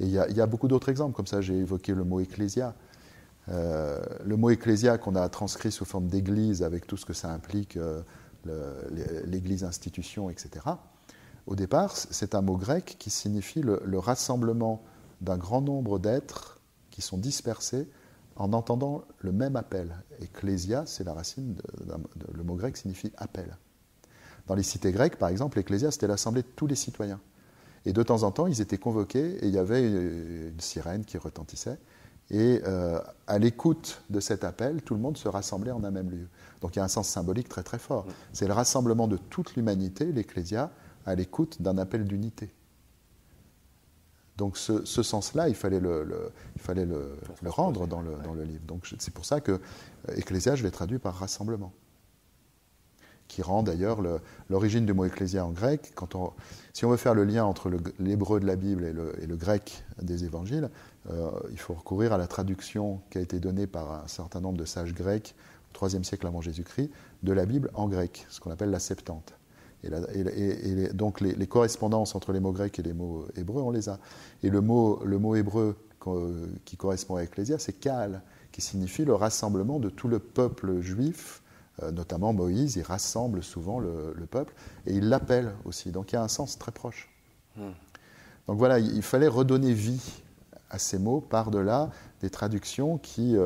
Et il y a beaucoup d'autres exemples, comme ça j'ai évoqué le mot « ecclesia ». Le mot « ecclésia » qu'on a transcrit sous forme d'église avec tout ce que ça implique, l'église institution, etc. Au départ, c'est un mot grec qui signifie le rassemblement d'un grand nombre d'êtres qui sont dispersés en entendant le même appel. Ecclesia, c'est la racine, le mot grec signifie appel. Dans les cités grecques, par exemple, l'Ecclesia, c'était l'assemblée de tous les citoyens. Et de temps en temps, ils étaient convoqués et il y avait une sirène qui retentissait. Et à l'écoute de cet appel, tout le monde se rassemblait en un même lieu. Donc il y a un sens symbolique très très fort. C'est le rassemblement de toute l'humanité, l'Ecclesia, à l'écoute d'un appel d'unité. Donc ce sens-là, il fallait le rendre dans le livre. Donc c'est pour ça que Ecclesia, je l'ai traduit par rassemblement, qui rend d'ailleurs l'origine du mot Ecclesia en grec. Si on veut faire le lien entre l'hébreu de la Bible et le grec des évangiles, il faut recourir à la traduction qui a été donnée par un certain nombre de sages grecs au IIIe siècle avant Jésus-Christ de la Bible en grec, ce qu'on appelle la Septante. Donc les correspondances entre les mots grecs et les mots hébreux, on les a. Et le mot hébreu qui correspond à Ecclesia, c'est Kahal, qui signifie le rassemblement de tout le peuple juif, notamment Moïse, il rassemble souvent le peuple, et il l'appelle aussi. Donc il y a un sens très proche. Donc voilà, il fallait redonner vie à ces mots par-delà des traductions qui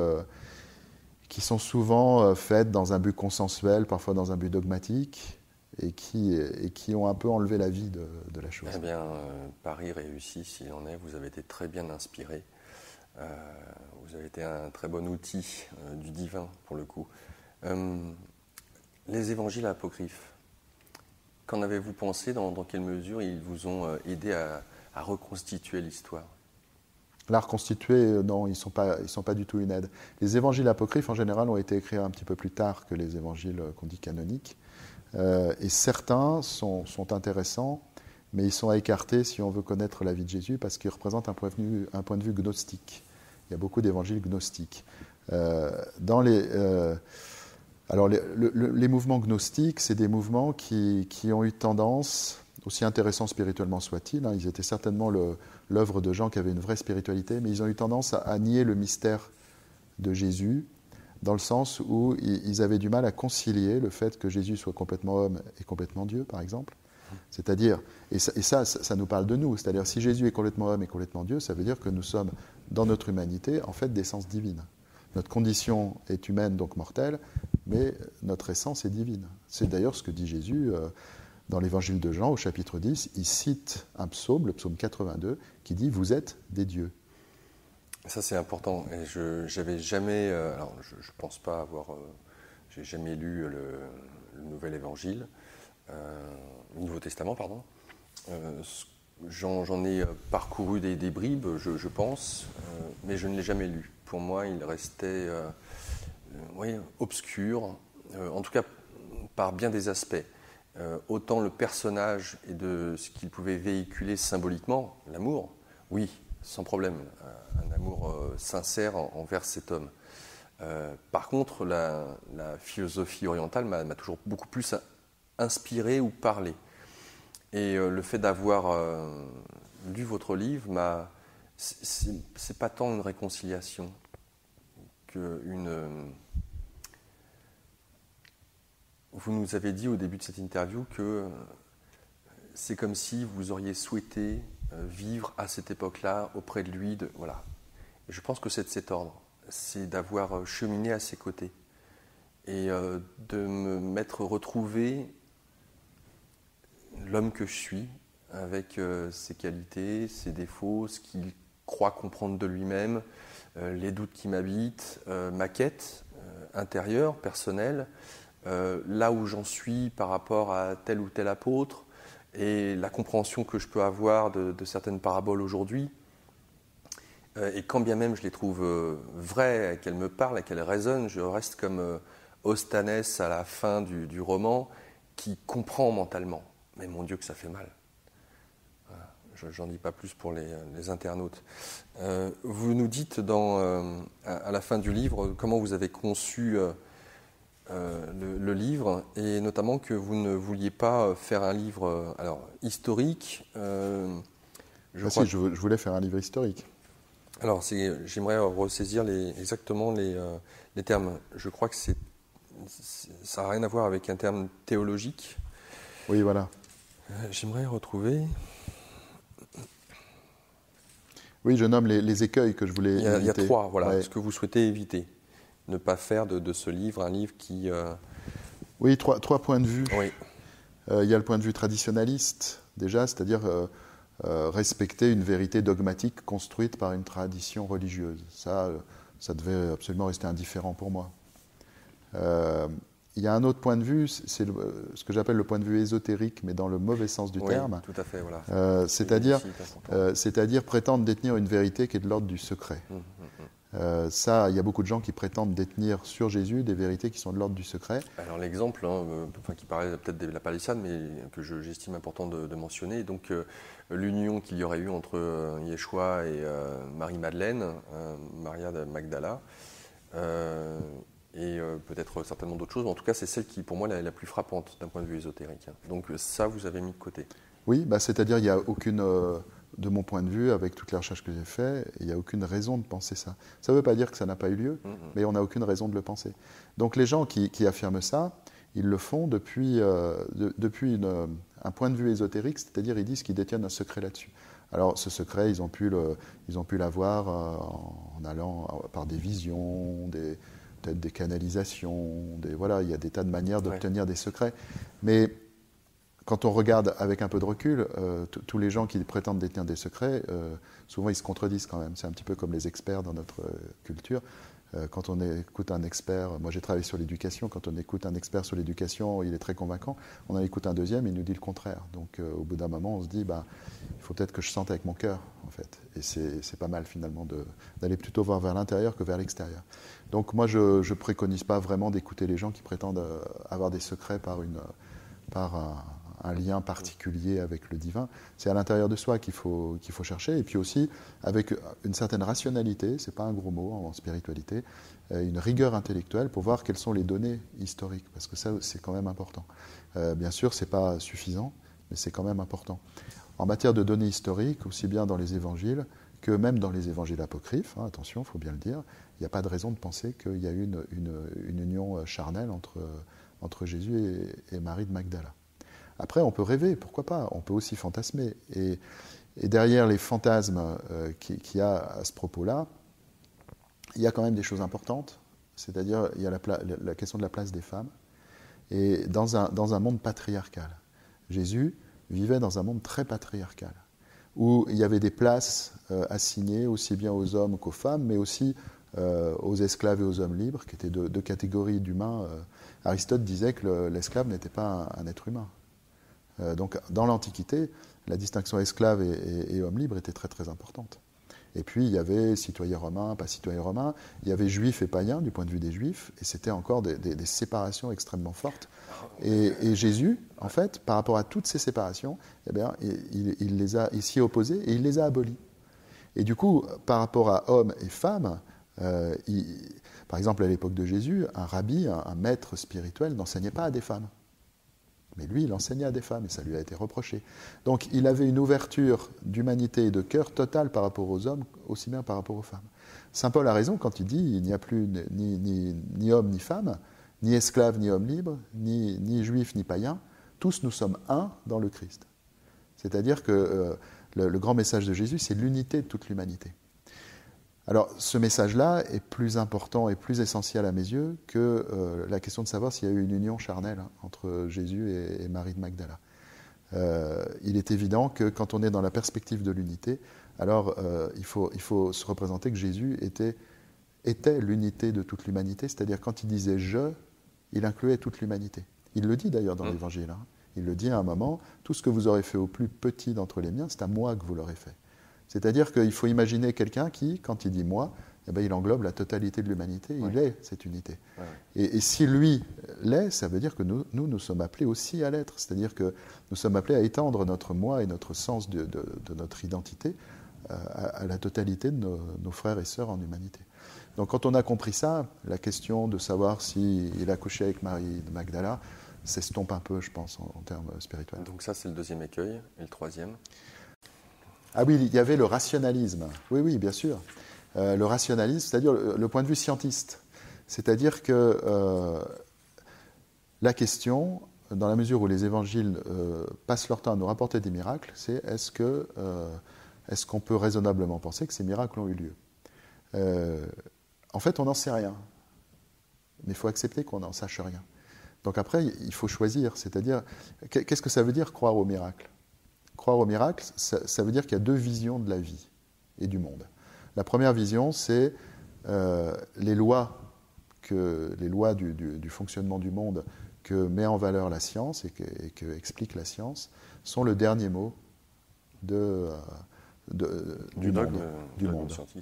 sont souvent faites dans un but consensuel, parfois dans un but dogmatique, et qui ont un peu enlevé la vie de la chose. Eh bien, Paris réussit, s'il en est. Vous avez été très bien inspiré. Vous avez été un très bon outil du divin, pour le coup. Les évangiles apocryphes, qu'en avez-vous pensé? Dans quelle mesure ils vous ont aidé à reconstituer l'histoire? La reconstituer, non, ils sont pas du tout une aide. Les évangiles apocryphes, en général, ont été écrits un petit peu plus tard que les évangiles qu'on dit canoniques. Et certains sont intéressants, mais ils sont à écarter si on veut connaître la vie de Jésus, parce qu'ils représentent un point de vue gnostique. Il y a beaucoup d'évangiles gnostiques. Les mouvements gnostiques, c'est des mouvements qui ont eu tendance, aussi intéressants spirituellement soient-ils, ils étaient certainement l'œuvre de gens qui avaient une vraie spiritualité, mais ils ont eu tendance à nier le mystère de Jésus, dans le sens où ils avaient du mal à concilier le fait que Jésus soit complètement homme et complètement Dieu, par exemple. C'est-à-dire, et ça nous parle de nous, c'est-à-dire si Jésus est complètement homme et complètement Dieu, ça veut dire que nous sommes, dans notre humanité, en fait d'essence divine. Notre condition est humaine, donc mortelle, mais notre essence est divine. C'est d'ailleurs ce que dit Jésus dans l'évangile de Jean, au chapitre 10, il cite un psaume, le psaume 82, qui dit « Vous êtes des dieux ». Ça, c'est important. Et j'avais jamais... alors, je pense pas avoir... j'ai jamais lu le Nouvel Évangile, le Nouveau Testament, pardon. J'en ai parcouru des bribes, je pense, mais je ne l'ai jamais lu. Pour moi, il restait obscur, en tout cas par bien des aspects. Autant le personnage et de ce qu'il pouvait véhiculer symboliquement, l'amour, oui, sans problème, un amour sincère envers cet homme. Par contre, la philosophie orientale m'a toujours beaucoup plus inspiré ou parlé. Et le fait d'avoir lu votre livre, c'est pas tant une réconciliation qu'une... Vous nous avez dit au début de cette interview que c'est comme si vous auriez souhaité vivre à cette époque-là, auprès de lui, voilà. Je pense que c'est de cet ordre, c'est d'avoir cheminé à ses côtés et de me m'être retrouvé l'homme que je suis, avec ses qualités, ses défauts, ce qu'il croit comprendre de lui-même, les doutes qui m'habitent, ma quête intérieure, personnelle, là où j'en suis par rapport à tel ou tel apôtre, et la compréhension que je peux avoir de certaines paraboles aujourd'hui, et quand bien même je les trouve vraies, qu'elles me parlent, qu'elles résonnent, je reste comme Ostanès à la fin du roman, qui comprend mentalement. Mais mon Dieu que ça fait mal. Voilà. J'en dis pas plus pour les internautes. Vous nous dites à la fin du livre comment vous avez conçu le livre, et notamment que vous ne vouliez pas faire un livre historique. Je voulais faire un livre historique. Alors, j'aimerais ressaisir exactement les termes. Je crois que ça n'a rien à voir avec un terme théologique. Oui, voilà. J'aimerais retrouver... Oui, je nomme les écueils que je voulais éviter. Il y a trois, voilà, ouais. Ce que vous souhaitez éviter. Ne pas faire de ce livre un livre qui... Oui, trois points de vue. Oui. Il y a le point de vue traditionnaliste, déjà, c'est-à-dire respecter une vérité dogmatique construite par une tradition religieuse. Ça devait absolument rester indifférent pour moi. Il y a un autre point de vue, c'est ce que j'appelle le point de vue ésotérique, mais dans le mauvais sens du terme. Tout à fait, voilà. C'est-à-dire prétendre détenir une vérité qui est de l'ordre du secret. Ça, il y a beaucoup de gens qui prétendent détenir sur Jésus des vérités qui sont de l'ordre du secret. Alors l'exemple, hein, qui paraît peut-être de la palissade, mais que j'estime important de mentionner, donc l'union qu'il y aurait eu entre Yeshoua et Marie-Madeleine, Maria de Magdala, et peut-être certainement d'autres choses, mais en tout cas c'est celle qui pour moi est la plus frappante d'un point de vue ésotérique. Donc ça vous avez mis de côté. Oui, c'est-à-dire il n'y a aucune... de mon point de vue, avec toutes les recherches que j'ai faites, il n'y a aucune raison de penser ça. Ça ne veut pas dire que ça n'a pas eu lieu, mais on n'a aucune raison de le penser. Donc les gens qui affirment ça, ils le font depuis, un point de vue ésotérique, c'est-à-dire ils disent qu'ils détiennent un secret là-dessus. Alors ce secret, ils ont pu l'avoir en allant par des visions, peut-être des canalisations, voilà, il y a des tas de manières d'obtenir des secrets. Mais... quand on regarde avec un peu de recul, tous les gens qui prétendent détenir des secrets, souvent ils se contredisent quand même. C'est un petit peu comme les experts dans notre culture. Quand on écoute un expert, moi j'ai travaillé sur l'éducation, quand on écoute un expert sur l'éducation, il est très convaincant. On en écoute un deuxième, il nous dit le contraire. Donc au bout d'un moment, on se dit, il faut peut-être que je sente avec mon cœur, en fait. Et c'est pas mal finalement d'aller plutôt voir vers l'intérieur que vers l'extérieur. Donc moi, je préconise pas vraiment d'écouter les gens qui prétendent avoir des secrets par un lien particulier avec le divin. C'est à l'intérieur de soi qu'il faut chercher, et puis aussi avec une certaine rationalité, c'est pas un gros mot en spiritualité, une rigueur intellectuelle pour voir quelles sont les données historiques, parce que ça c'est quand même important. Bien sûr c'est pas suffisant, mais c'est quand même important. En matière de données historiques, aussi bien dans les évangiles que même dans les évangiles apocryphes, attention, il faut bien le dire, il n'y a pas de raison de penser qu'il y a eu une union charnelle entre Jésus et Marie de Magdala. Après, on peut rêver, pourquoi pas, on peut aussi fantasmer. Et derrière les fantasmes qu'il y a à ce propos-là, il y a quand même des choses importantes, c'est-à-dire il y a la question de la place des femmes. Et dans un monde patriarcal, Jésus vivait dans un monde très patriarcal, où il y avait des places assignées aussi bien aux hommes qu'aux femmes, mais aussi aux esclaves et aux hommes libres, qui étaient deux catégories d'humains. Aristote disait que l'esclave n'était pas un être humain. Donc, dans l'Antiquité, la distinction esclave et homme libre était très très importante. Et puis, il y avait citoyens romains, pas citoyens romains, il y avait juifs et païens, du point de vue des juifs, et c'était encore des séparations extrêmement fortes. Et Jésus, en fait, par rapport à toutes ces séparations, eh bien, il s'y est opposé et il les a abolies. Et du coup, par rapport à hommes et femmes, par exemple, à l'époque de Jésus, un rabbi, un maître spirituel, n'enseignait pas à des femmes. Mais lui, il enseignait à des femmes et ça lui a été reproché. Donc, il avait une ouverture d'humanité et de cœur totale par rapport aux hommes, aussi bien par rapport aux femmes. Saint Paul a raison quand il dit « il n'y a plus ni homme ni femme, ni esclave ni homme libre, ni juif ni païen, tous nous sommes un dans le Christ ». C'est-à-dire que le grand message de Jésus, c'est l'unité de toute l'humanité. Alors, ce message-là est plus important et plus essentiel à mes yeux que la question de savoir s'il y a eu une union charnelle entre Jésus et Marie de Magdala. Il est évident que quand on est dans la perspective de l'unité, alors il faut se représenter que Jésus était l'unité de toute l'humanité, c'est-à-dire quand il disait « je », il incluait toute l'humanité. Il le dit d'ailleurs dans l'Évangile. Il le dit à un moment, « tout ce que vous aurez fait au plus petit d'entre les miens, c'est à moi que vous l'aurez fait ». C'est-à-dire qu'il faut imaginer quelqu'un qui, quand il dit « moi », eh bien, il englobe la totalité de l'humanité, il est cette unité. Et si lui l'est, ça veut dire que nous sommes appelés aussi à l'être. C'est-à-dire que nous sommes appelés à étendre notre « moi » et notre sens de notre identité à la totalité de nos frères et sœurs en humanité. Donc quand on a compris ça, la question de savoir s'il a couché avec Marie de Magdala s'estompe un peu, je pense, en termes spirituels. Donc ça, c'est le deuxième écueil. Et le troisième ? Ah oui, il y avait le rationalisme. Oui, bien sûr. Le rationalisme, c'est-à-dire le point de vue scientiste. C'est-à-dire que la question, dans la mesure où les évangiles passent leur temps à nous rapporter des miracles, c'est est-ce que est-ce qu'on peut raisonnablement penser que ces miracles ont eu lieu ? En fait, on n'en sait rien. Mais il faut accepter qu'on n'en sache rien. Donc après, il faut choisir. C'est-à-dire, qu'est-ce que ça veut dire croire au miracle ? Croire au miracle, ça veut dire qu'il y a deux visions de la vie et du monde. La première vision, c'est les lois du fonctionnement du monde que met en valeur la science et que explique la science sont le dernier mot du monde.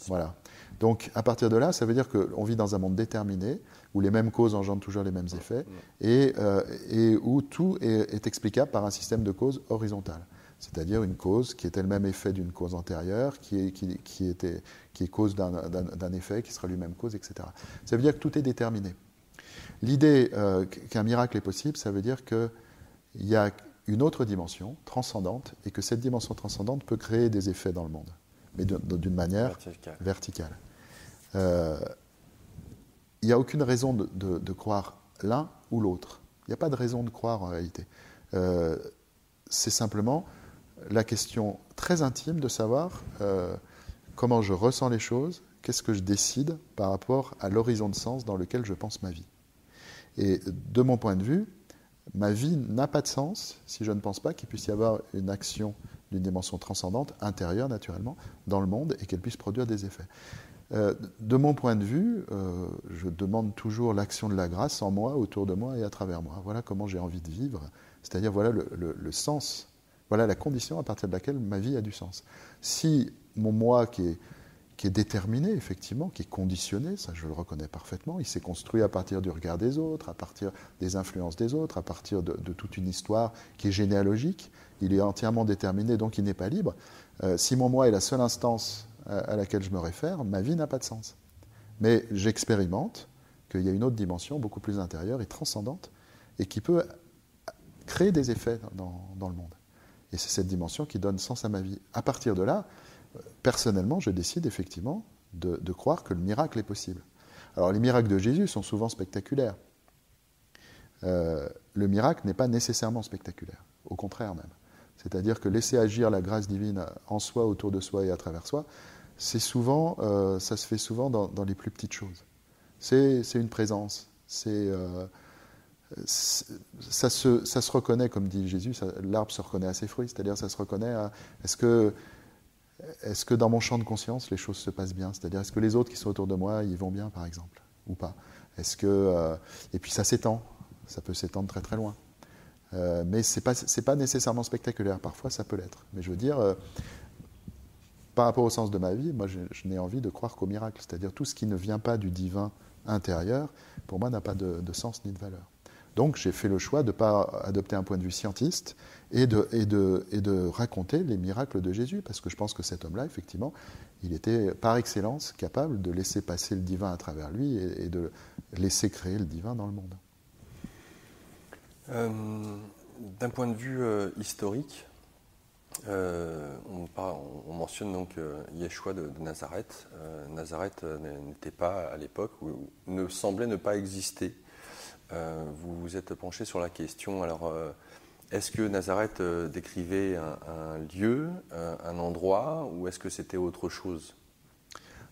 Voilà. Donc, à partir de là, ça veut dire qu'on vit dans un monde déterminé où les mêmes causes engendrent toujours les mêmes effets et où tout est explicable par un système de causes horizontales. C'est-à-dire une cause qui est elle-même effet d'une cause antérieure, qui est cause d'un effet, qui sera lui-même cause, etc. Ça veut dire que tout est déterminé. L'idée qu'un miracle est possible, ça veut dire qu'il y a une autre dimension transcendante et que cette dimension transcendante peut créer des effets dans le monde, mais d'une manière verticale. Il n'y a aucune raison de croire l'un ou l'autre. Il n'y a pas de raison de croire en réalité. C'est simplement la question très intime de savoir comment je ressens les choses, qu'est-ce que je décide par rapport à l'horizon de sens dans lequel je pense ma vie. Et de mon point de vue, ma vie n'a pas de sens si je ne pense pas qu'il puisse y avoir une action d'une dimension transcendante, intérieure naturellement, dans le monde et qu'elle puisse produire des effets. De mon point de vue, je demande toujours l'action de la grâce en moi, autour de moi et à travers moi. Voilà comment j'ai envie de vivre, c'est-à-dire voilà le sens. Voilà la condition à partir de laquelle ma vie a du sens. Si mon moi qui est déterminé, effectivement, qui est conditionné, ça je le reconnais parfaitement, il s'est construit à partir du regard des autres, à partir des influences des autres, à partir de toute une histoire qui est généalogique, il est entièrement déterminé, donc il n'est pas libre. Si mon moi est la seule instance à laquelle je me réfère, ma vie n'a pas de sens. Mais j'expérimente qu'il y a une autre dimension, beaucoup plus intérieure et transcendante, et qui peut créer des effets dans le monde. Et c'est cette dimension qui donne sens à ma vie. À partir de là, personnellement, je décide effectivement de croire que le miracle est possible. Alors, les miracles de Jésus sont souvent spectaculaires. Le miracle n'est pas nécessairement spectaculaire, au contraire même. C'est-à-dire que laisser agir la grâce divine en soi, autour de soi et à travers soi, c'est souvent, ça se fait souvent dans les plus petites choses. C'est une présence, ça se reconnaît, comme dit Jésus, l'arbre se reconnaît à ses fruits, c'est-à-dire ça se reconnaît à... Est-ce que dans mon champ de conscience, les choses se passent bien ? C'est-à-dire, est-ce que les autres qui sont autour de moi, ils vont bien, par exemple, ou pas ? Et puis ça s'étend, ça peut s'étendre très très loin. Mais c'est pas nécessairement spectaculaire, parfois ça peut l'être. Mais je veux dire, par rapport au sens de ma vie, moi je n'ai envie de croire qu'au miracle. C'est-à-dire tout ce qui ne vient pas du divin intérieur, pour moi n'a pas de sens ni de valeur. Donc j'ai fait le choix de ne pas adopter un point de vue scientiste et de raconter les miracles de Jésus, parce que je pense que cet homme-là, effectivement, il était par excellence capable de laisser passer le divin à travers lui et de laisser créer le divin dans le monde. D'un point de vue historique, on mentionne donc Yeshoua de Nazareth. Nazareth n'était pas à l'époque, ou ne semblait ne pas exister. Vous vous êtes penché sur la question. Alors, est-ce que Nazareth décrivait un lieu, un endroit, ou est-ce que c'était autre chose ?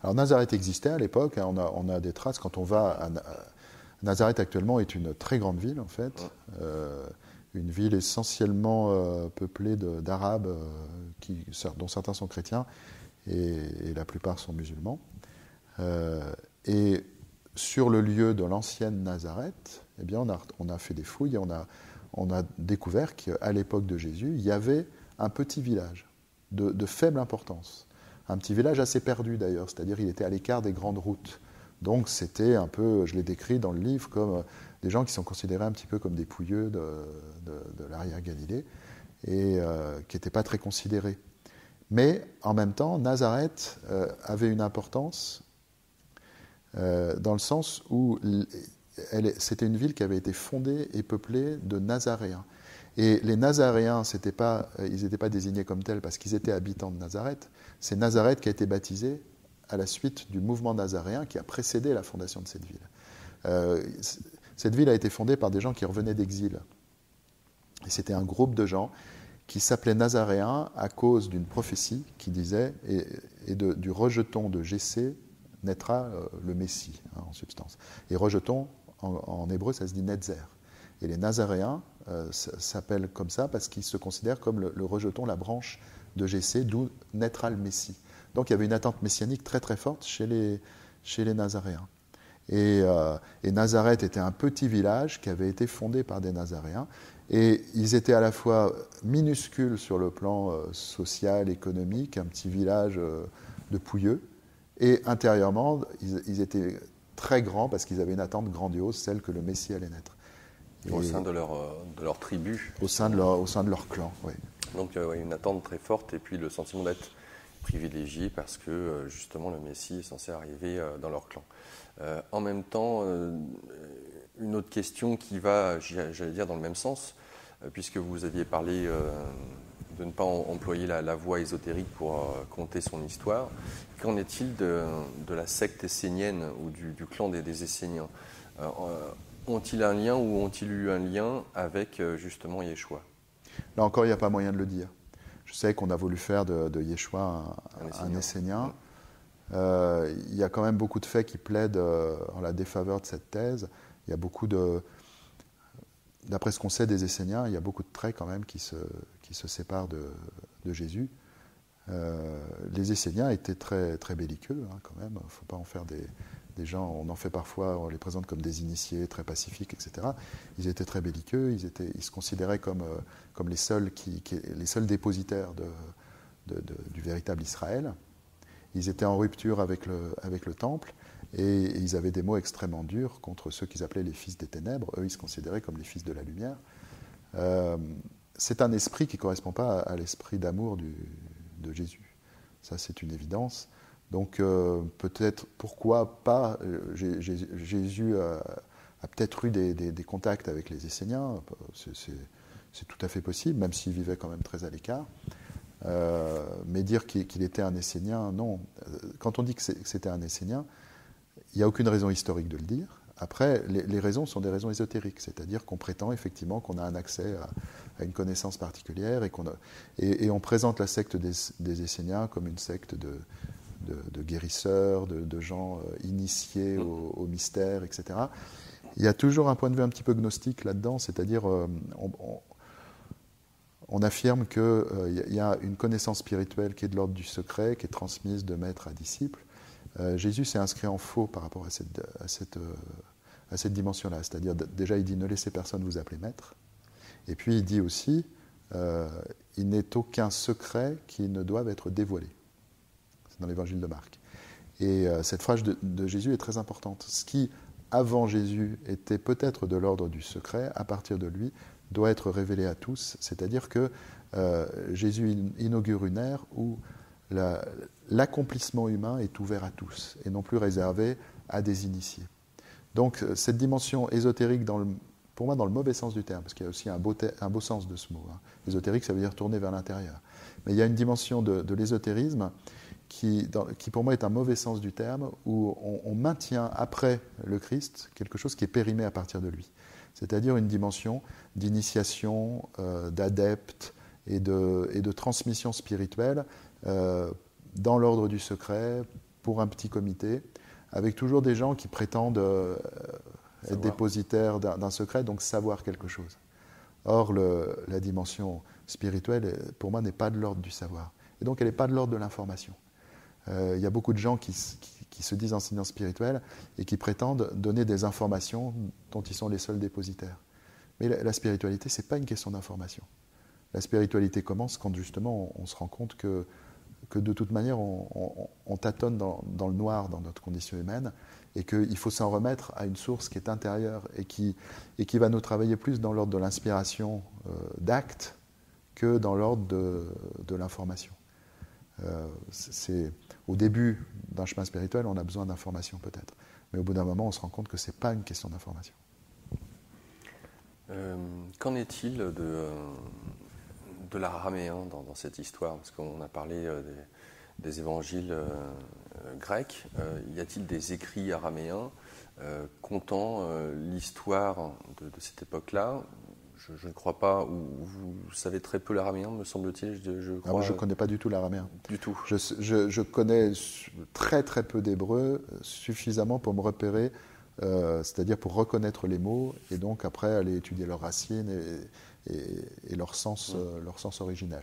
Alors, Nazareth existait à l'époque. Hein, on a des traces. Quand on va à Nazareth, actuellement, est une très grande ville, en fait. Ouais. Une ville essentiellement peuplée d'Arabes, dont certains sont chrétiens, et la plupart sont musulmans. Et sur le lieu de l'ancienne Nazareth, eh bien, on a fait des fouilles et on a découvert qu'à l'époque de Jésus, il y avait un petit village de faible importance. Un petit village assez perdu d'ailleurs, c'est-à-dire il était à l'écart des grandes routes. Donc c'était un peu, je l'ai décrit dans le livre, comme des gens qui sont considérés un petit peu comme des pouilleux de l'arrière-Galilée et qui n'étaient pas très considérés. Mais en même temps, Nazareth avait une importance dans le sens où c'était une ville qui avait été fondée et peuplée de Nazaréens. Et les Nazaréens, ils n'étaient pas désignés comme tels parce qu'ils étaient habitants de Nazareth. C'est Nazareth qui a été baptisée à la suite du mouvement nazaréen qui a précédé la fondation de cette ville. Cette ville a été fondée par des gens qui revenaient d'exil. Et c'était un groupe de gens qui s'appelait Nazaréen à cause d'une prophétie qui disait « et du rejeton de Jessé naîtra le Messie hein, », en substance. Et rejeton, en hébreu, ça se dit « netzer ». Et les Nazaréens s'appellent comme ça parce qu'ils se considèrent comme le rejeton, la branche de Jessé, d'où naîtra le Messie. Donc il y avait une attente messianique très très forte chez les Nazaréens. Et Nazareth était un petit village qui avait été fondé par des Nazaréens. Et ils étaient à la fois minuscules sur le plan social, économique, un petit village de pouilleux, et intérieurement, ils étaient très grands parce qu'ils avaient une attente grandiose, celle que le Messie allait naître. Et au sein de leur tribu. Au sein de leur clan, oui. Donc une attente très forte et puis le sentiment d'être privilégié parce que justement le Messie est censé arriver dans leur clan. En même temps, une autre question qui va, j'allais dire, dans le même sens, puisque vous aviez parlé de ne pas employer la voie ésotérique pour conter son histoire. Qu'en est-il de la secte essénienne ou du clan des Esséniens? Ont-ils un lien ou ont-ils eu un lien avec, justement, Yeshoua? Là encore, il n'y a pas moyen de le dire. Je sais qu'on a voulu faire de Yeshoua un Essénien. Il y a quand même beaucoup de faits qui plaident en la défaveur de cette thèse. Il y a beaucoup de... D'après ce qu'on sait des Esséniens, il y a beaucoup de traits quand même qui se séparent de Jésus. Les Esséniens étaient très, très belliqueux hein, quand même. Il ne faut pas en faire des gens, on en fait parfois, on les présente comme des initiés, très pacifiques, etc. Ils étaient très belliqueux, ils se considéraient comme les seuls dépositaires du véritable Israël. Ils étaient en rupture avec le temple et ils avaient des mots extrêmement durs contre ceux qu'ils appelaient les fils des ténèbres. Eux, ils se considéraient comme les fils de la lumière. C'est un esprit qui ne correspond pas à l'esprit d'amour de Jésus. Ça, c'est une évidence. Donc peut-être, pourquoi pas, Jésus a peut-être eu des contacts avec les Esséniens, c'est tout à fait possible, même s'il vivait quand même très à l'écart. Mais dire qu'il était un Essénien, non. Quand on dit que c'était un Essénien, il n'y a aucune raison historique de le dire. Après, les raisons sont des raisons ésotériques, c'est-à-dire qu'on prétend effectivement qu'on a un accès à une connaissance particulière et on présente la secte des Esséniens comme une secte de guérisseurs, de gens initiés au mystère, etc. Il y a toujours un point de vue un petit peu gnostique là-dedans, c'est-à-dire on affirme qu'il y a une connaissance spirituelle qui est de l'ordre du secret, qui est transmise de maître à disciple. Jésus s'est inscrit en faux par rapport à cette dimension-là, c'est-à-dire déjà il dit « ne laissez personne vous appeler maître », et puis il dit aussi « il n'est aucun secret qui ne doive être dévoilé ». Dans l'évangile de Marc. Et cette phrase de Jésus est très importante. Ce qui, avant Jésus, était peut-être de l'ordre du secret, à partir de lui, doit être révélé à tous. C'est-à-dire que Jésus inaugure une ère où l'accomplissement humain est ouvert à tous, et non plus réservé à des initiés. Donc, cette dimension ésotérique, pour moi, dans le mauvais sens du terme, parce qu'il y a aussi un beau sens de ce mot. Hein. Ésotérique, ça veut dire tourner vers l'intérieur. Mais il y a une dimension de l'ésotérisme qui pour moi est un mauvais sens du terme, où on maintient après le Christ quelque chose qui est périmé à partir de lui. C'est-à-dire une dimension d'initiation, d'adepte et de transmission spirituelle dans l'ordre du secret, pour un petit comité, avec toujours des gens qui prétendent être dépositaires d'un secret, donc savoir quelque chose. Or, la dimension spirituelle, pour moi, n'est pas de l'ordre du savoir. Et donc, elle n'est pas de l'ordre de l'information. Il y a beaucoup de gens qui se disent enseignants spirituels et qui prétendent donner des informations dont ils sont les seuls dépositaires. Mais la spiritualité, ce n'est pas une question d'information. La spiritualité commence quand justement on se rend compte que de toute manière on tâtonne dans le noir, dans notre condition humaine, et qu'il faut s'en remettre à une source qui est intérieure et qui va nous travailler plus dans l'ordre de l'inspiration d'actes que dans l'ordre de l'information. Au début d'un chemin spirituel, on a besoin d'informations peut-être. Mais au bout d'un moment, on se rend compte que ce n'est pas une question d'information. Qu'en est-il de l'araméen dans cette histoire? Parce qu'on a parlé des évangiles grecs. Y a-t-il des écrits araméens comptant l'histoire de cette époque-là? je ne crois pas, ou vous savez très peu l'araméen, me semble-t-il. Moi, je ne connais pas du tout l'araméen. Du tout. Je connais très peu d'hébreu, suffisamment pour me repérer, c'est-à-dire pour reconnaître les mots, et donc après aller étudier leurs racines et leur sens originel.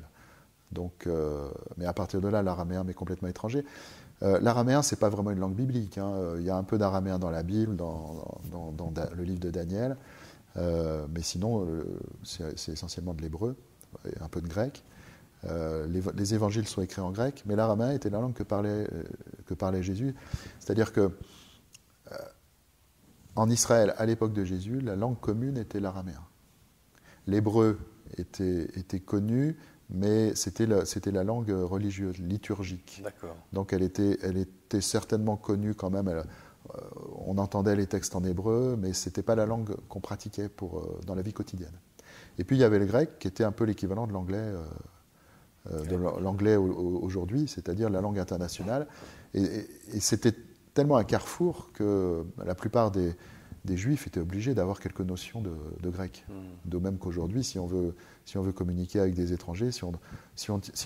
Donc, mais à partir de là, l'araméen m'est complètement étranger. L'araméen, ce n'est pas vraiment une langue biblique, hein. Il y a un peu d'araméen dans la Bible, dans le livre de Daniel, mais sinon, c'est essentiellement de l'hébreu, un peu de grec. Les évangiles sont écrits en grec, mais l'araméen était la langue que parlait Jésus. C'est-à-dire que, en Israël, à l'époque de Jésus, la langue commune était l'araméen. L'hébreu était connu, mais c'était la langue religieuse, liturgique. D'accord. Donc elle était certainement connue quand même. On entendait les textes en hébreu, mais ce n'était pas la langue qu'on pratiquait dans la vie quotidienne. Et puis il y avait le grec, qui était un peu l'équivalent de l'anglais, aujourd'hui, c'est-à-dire la langue internationale. Et c'était tellement un carrefour que la plupart des Juifs étaient obligés d'avoir quelques notions de grec. De même qu'aujourd'hui, si on veut communiquer avec des étrangers, si on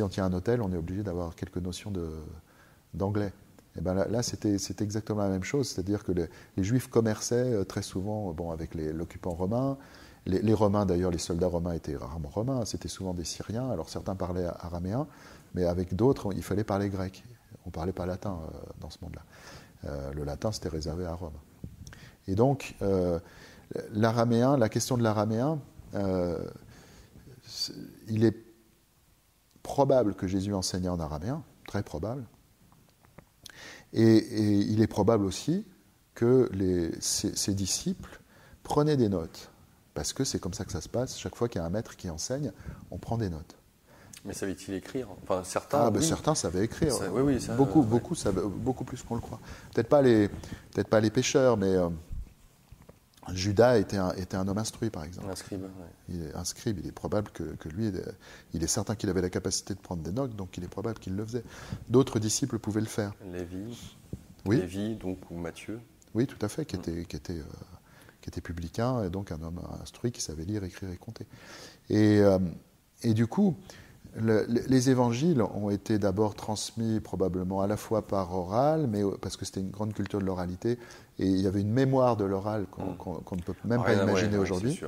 tient un hôtel, on est obligé d'avoir quelques notions d'anglais. Et ben là, c'était exactement la même chose, c'est-à-dire que les Juifs commerçaient très souvent avec l'occupant romain. Les Romains, d'ailleurs, les soldats romains étaient rarement romains, c'était souvent des Syriens. Alors certains parlaient araméen, mais avec d'autres, il fallait parler grec. On ne parlait pas latin dans ce monde-là. Le latin, c'était réservé à Rome. Et donc, l'araméen, la question de l'araméen, il est probable que Jésus enseignait en araméen, très probable. Et il est probable aussi que ses disciples prenaient des notes, parce que c'est comme ça que ça se passe. Chaque fois qu'il y a un maître qui enseigne, on prend des notes. Mais savaient-ils écrire? Enfin, certains. Ah, ben oui. Certains savaient écrire. Ça, beaucoup, savaient, beaucoup plus qu'on le croit. Peut-être pas les pêcheurs, mais Judas était un homme instruit, par exemple. Un scribe. Ouais. Il est probable que lui, il est certain qu'il avait la capacité de prendre des notes, donc il est probable qu'il le faisait. D'autres disciples pouvaient le faire. Lévi, donc, ou Matthieu. Oui, tout à fait, qui était publicain, et donc un homme instruit qui savait lire, écrire et compter. Et du coup. Les évangiles ont été d'abord transmis probablement à la fois par oral, mais parce que c'était une grande culture de l'oralité, et il y avait une mémoire de l'oral qu'on ne peut même pas imaginer aujourd'hui.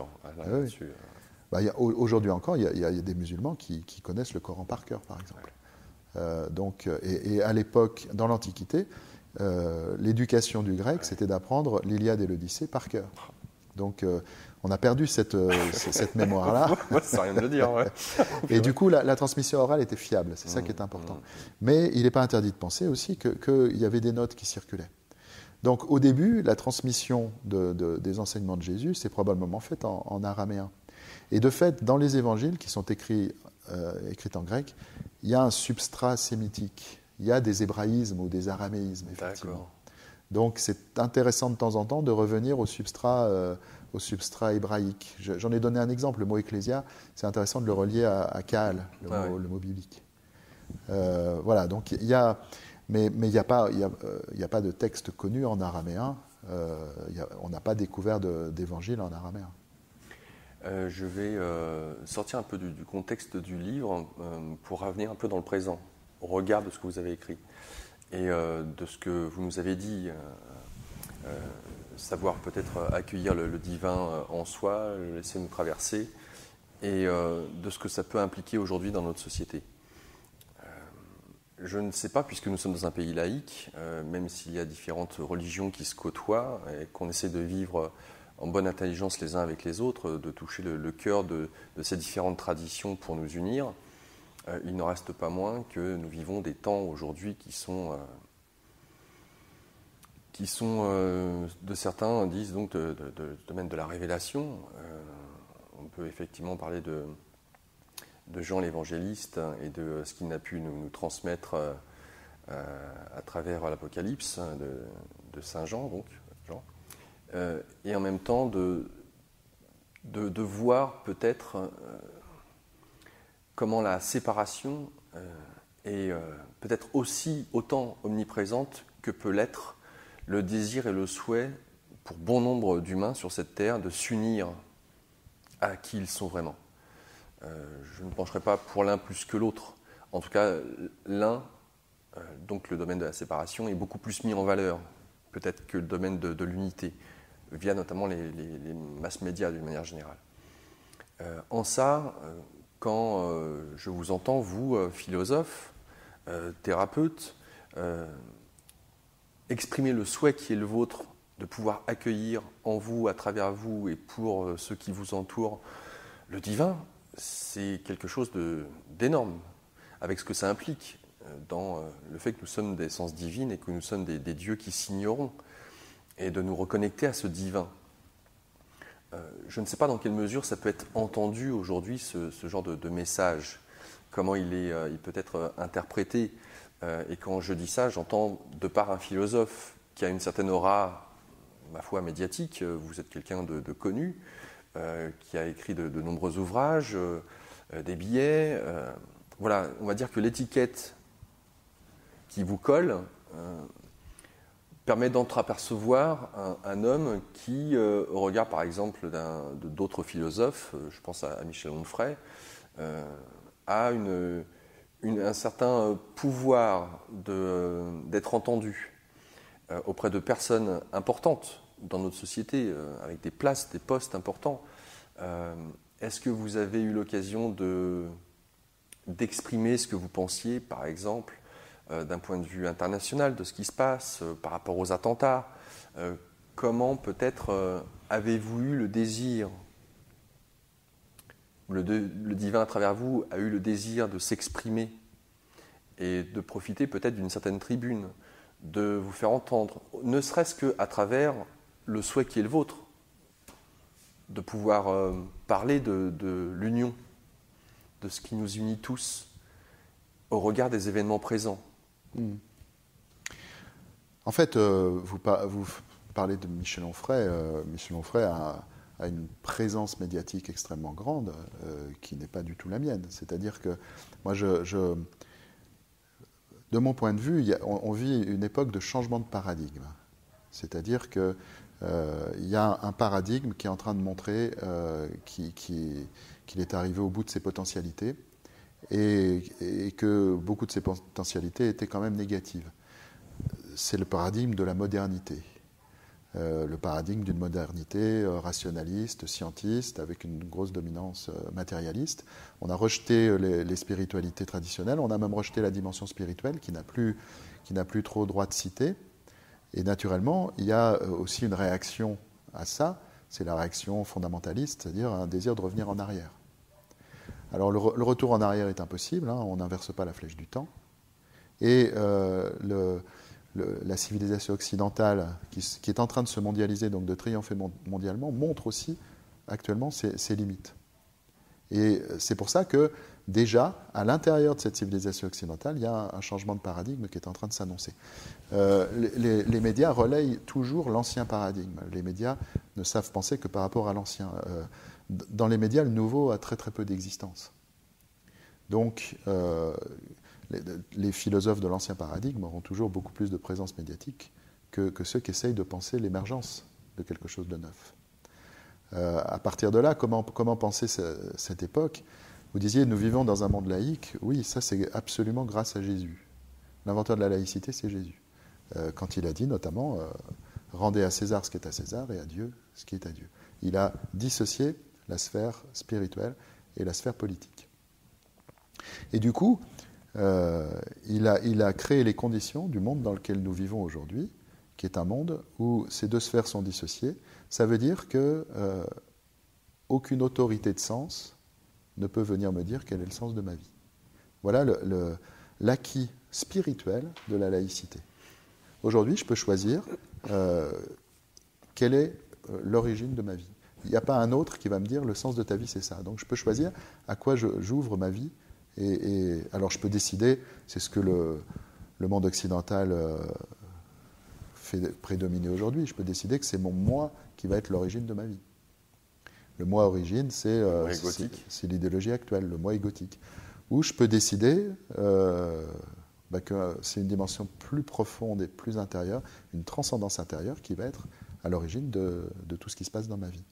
Aujourd'hui encore, il y a des musulmans qui connaissent le Coran par cœur, par exemple. Ouais. Donc, à l'époque, dans l'Antiquité, l'éducation du grec, c'était d'apprendre l'Iliade et l'Odyssée par cœur. Donc, on a perdu cette mémoire-là. Ça n'a rien de le dire, ouais. Et du coup, la transmission orale était fiable, c'est ça qui est important. Mais il n'est pas interdit de penser aussi qu'il y avait des notes qui circulaient. Donc, au début, la transmission des enseignements de Jésus s'est probablement faite en araméen. Et de fait, dans les évangiles qui sont écrits en grec, il y a un substrat sémitique. Il y a des hébraïsmes ou des araméismes, effectivement. D'accord. Donc, c'est intéressant de temps en temps de revenir au substrat hébraïque. J'en ai donné un exemple, le mot « ecclesia », c'est intéressant de le relier à « Kaal », le mot biblique. Voilà, donc il y a... Mais il n'y a pas de texte connu en araméen. On n'a pas découvert d'évangile en araméen. Je vais sortir un peu du contexte du livre pour revenir un peu dans le présent, au regard de ce que vous avez écrit. Et de ce que vous nous avez dit, savoir peut-être accueillir le divin en soi, le laisser nous traverser, et de ce que ça peut impliquer aujourd'hui dans notre société. Je ne sais pas, puisque nous sommes dans un pays laïque, même s'il y a différentes religions qui se côtoient, et qu'on essaie de vivre en bonne intelligence les uns avec les autres, de toucher le cœur de ces différentes traditions pour nous unir, il n'en reste pas moins que nous vivons des temps aujourd'hui qui sont de certains disent donc de domaine de la révélation. On peut effectivement parler de Jean l'Évangéliste et de ce qu'il a pu nous transmettre à travers l'Apocalypse de Saint Jean, donc Jean. Et en même temps de voir peut-être comment la séparation est peut-être aussi autant omniprésente que peut l'être le désir et le souhait pour bon nombre d'humains sur cette terre de s'unir à qui ils sont vraiment. Je ne pencherai pas pour l'un plus que l'autre. En tout cas, l'un, donc le domaine de la séparation, est beaucoup plus mis en valeur, peut-être que le domaine de l'unité, via notamment les masses médias d'une manière générale. En ça, quand je vous entends, vous, philosophes, thérapeutes, exprimer le souhait qui est le vôtre de pouvoir accueillir en vous, à travers vous et pour ceux qui vous entourent, le divin, c'est quelque chose d'énorme, avec ce que ça implique dans le fait que nous sommes des essences divines et que nous sommes des dieux qui s'ignorons, et de nous reconnecter à ce divin. Je ne sais pas dans quelle mesure ça peut être entendu aujourd'hui, ce genre de message, comment il peut être interprété. Et quand je dis ça, j'entends de part un philosophe qui a une certaine aura, ma foi, médiatique. Vous êtes quelqu'un de connu, qui a écrit de nombreux ouvrages, des billets. Voilà, on va dire que l'étiquette qui vous colle permet d'entre-apercevoir un homme qui, au regard par exemple d'autres philosophes, je pense à Michel Onfray, a un certain pouvoir d'être entendu auprès de personnes importantes dans notre société, avec des places, des postes importants. Est-ce que vous avez eu l'occasion d'exprimer ce que vous pensiez, par exemple, d'un point de vue international, de ce qui se passe par rapport aux attentats? Comment peut-être avez-vous eu le désir, le divin à travers vous a eu le désir de s'exprimer et de profiter peut-être d'une certaine tribune, de vous faire entendre, ne serait-ce qu'à travers le souhait qui est le vôtre, de pouvoir parler de l'union, de ce qui nous unit tous au regard des événements présents. En fait, vous parlez de Michel Onfray. Michel Onfray a une présence médiatique extrêmement grande qui n'est pas du tout la mienne. C'est-à-dire que moi, de mon point de vue, on vit une époque de changement de paradigme. C'est-à-dire qu'il y a un paradigme qui est en train de montrer qu'il est arrivé au bout de ses potentialités et que beaucoup de ses potentialités étaient quand même négatives. C'est le paradigme de la modernité. Le paradigme d'une modernité rationaliste, scientiste, avec une grosse dominance matérialiste. On a rejeté les spiritualités traditionnelles, on a même rejeté la dimension spirituelle qui n'a plus trop droit de citer. Et naturellement, il y a aussi une réaction à ça, c'est la réaction fondamentaliste, c'est-à-dire un désir de revenir en arrière. Alors le retour en arrière est impossible, hein, on n'inverse pas la flèche du temps. Et la civilisation occidentale qui est en train de se mondialiser, donc de triompher mondialement, montre aussi actuellement ses limites. Et c'est pour ça que déjà, à l'intérieur de cette civilisation occidentale, il y a un changement de paradigme qui est en train de s'annoncer. Les médias relayent toujours l'ancien paradigme. Les médias ne savent penser que par rapport à l'ancien. Dans les médias, le nouveau a très très peu d'existence. Donc, les philosophes de l'ancien paradigme auront toujours beaucoup plus de présence médiatique que ceux qui essayent de penser l'émergence de quelque chose de neuf. À partir de là, comment penser cette époque? Vous disiez, nous vivons dans un monde laïque. Oui, ça c'est absolument grâce à Jésus. L'inventeur de la laïcité, c'est Jésus. Quand il a dit notamment, rendez à César ce qui est à César et à Dieu ce qui est à Dieu. Il a dissocié la sphère spirituelle et la sphère politique. Et du coup, il a créé les conditions du monde dans lequel nous vivons aujourd'hui, qui est un monde où ces deux sphères sont dissociées. Ça veut dire que aucune autorité de sens ne peut venir me dire quel est le sens de ma vie. Voilà l'acquis spirituel de la laïcité. Aujourd'hui, je peux choisir quelle est l'origine de ma vie. Il n'y a pas un autre qui va me dire le sens de ta vie, c'est ça. Donc je peux choisir à quoi j'ouvre ma vie. Et alors je peux décider, c'est ce que le monde occidental fait prédominer aujourd'hui, je peux décider que c'est mon moi qui va être l'origine de ma vie. Le moi origine, c'est l'idéologie actuelle, le moi égotique. Ou je peux décider que c'est une dimension plus profonde et plus intérieure, une transcendance intérieure qui va être à l'origine de tout ce qui se passe dans ma vie.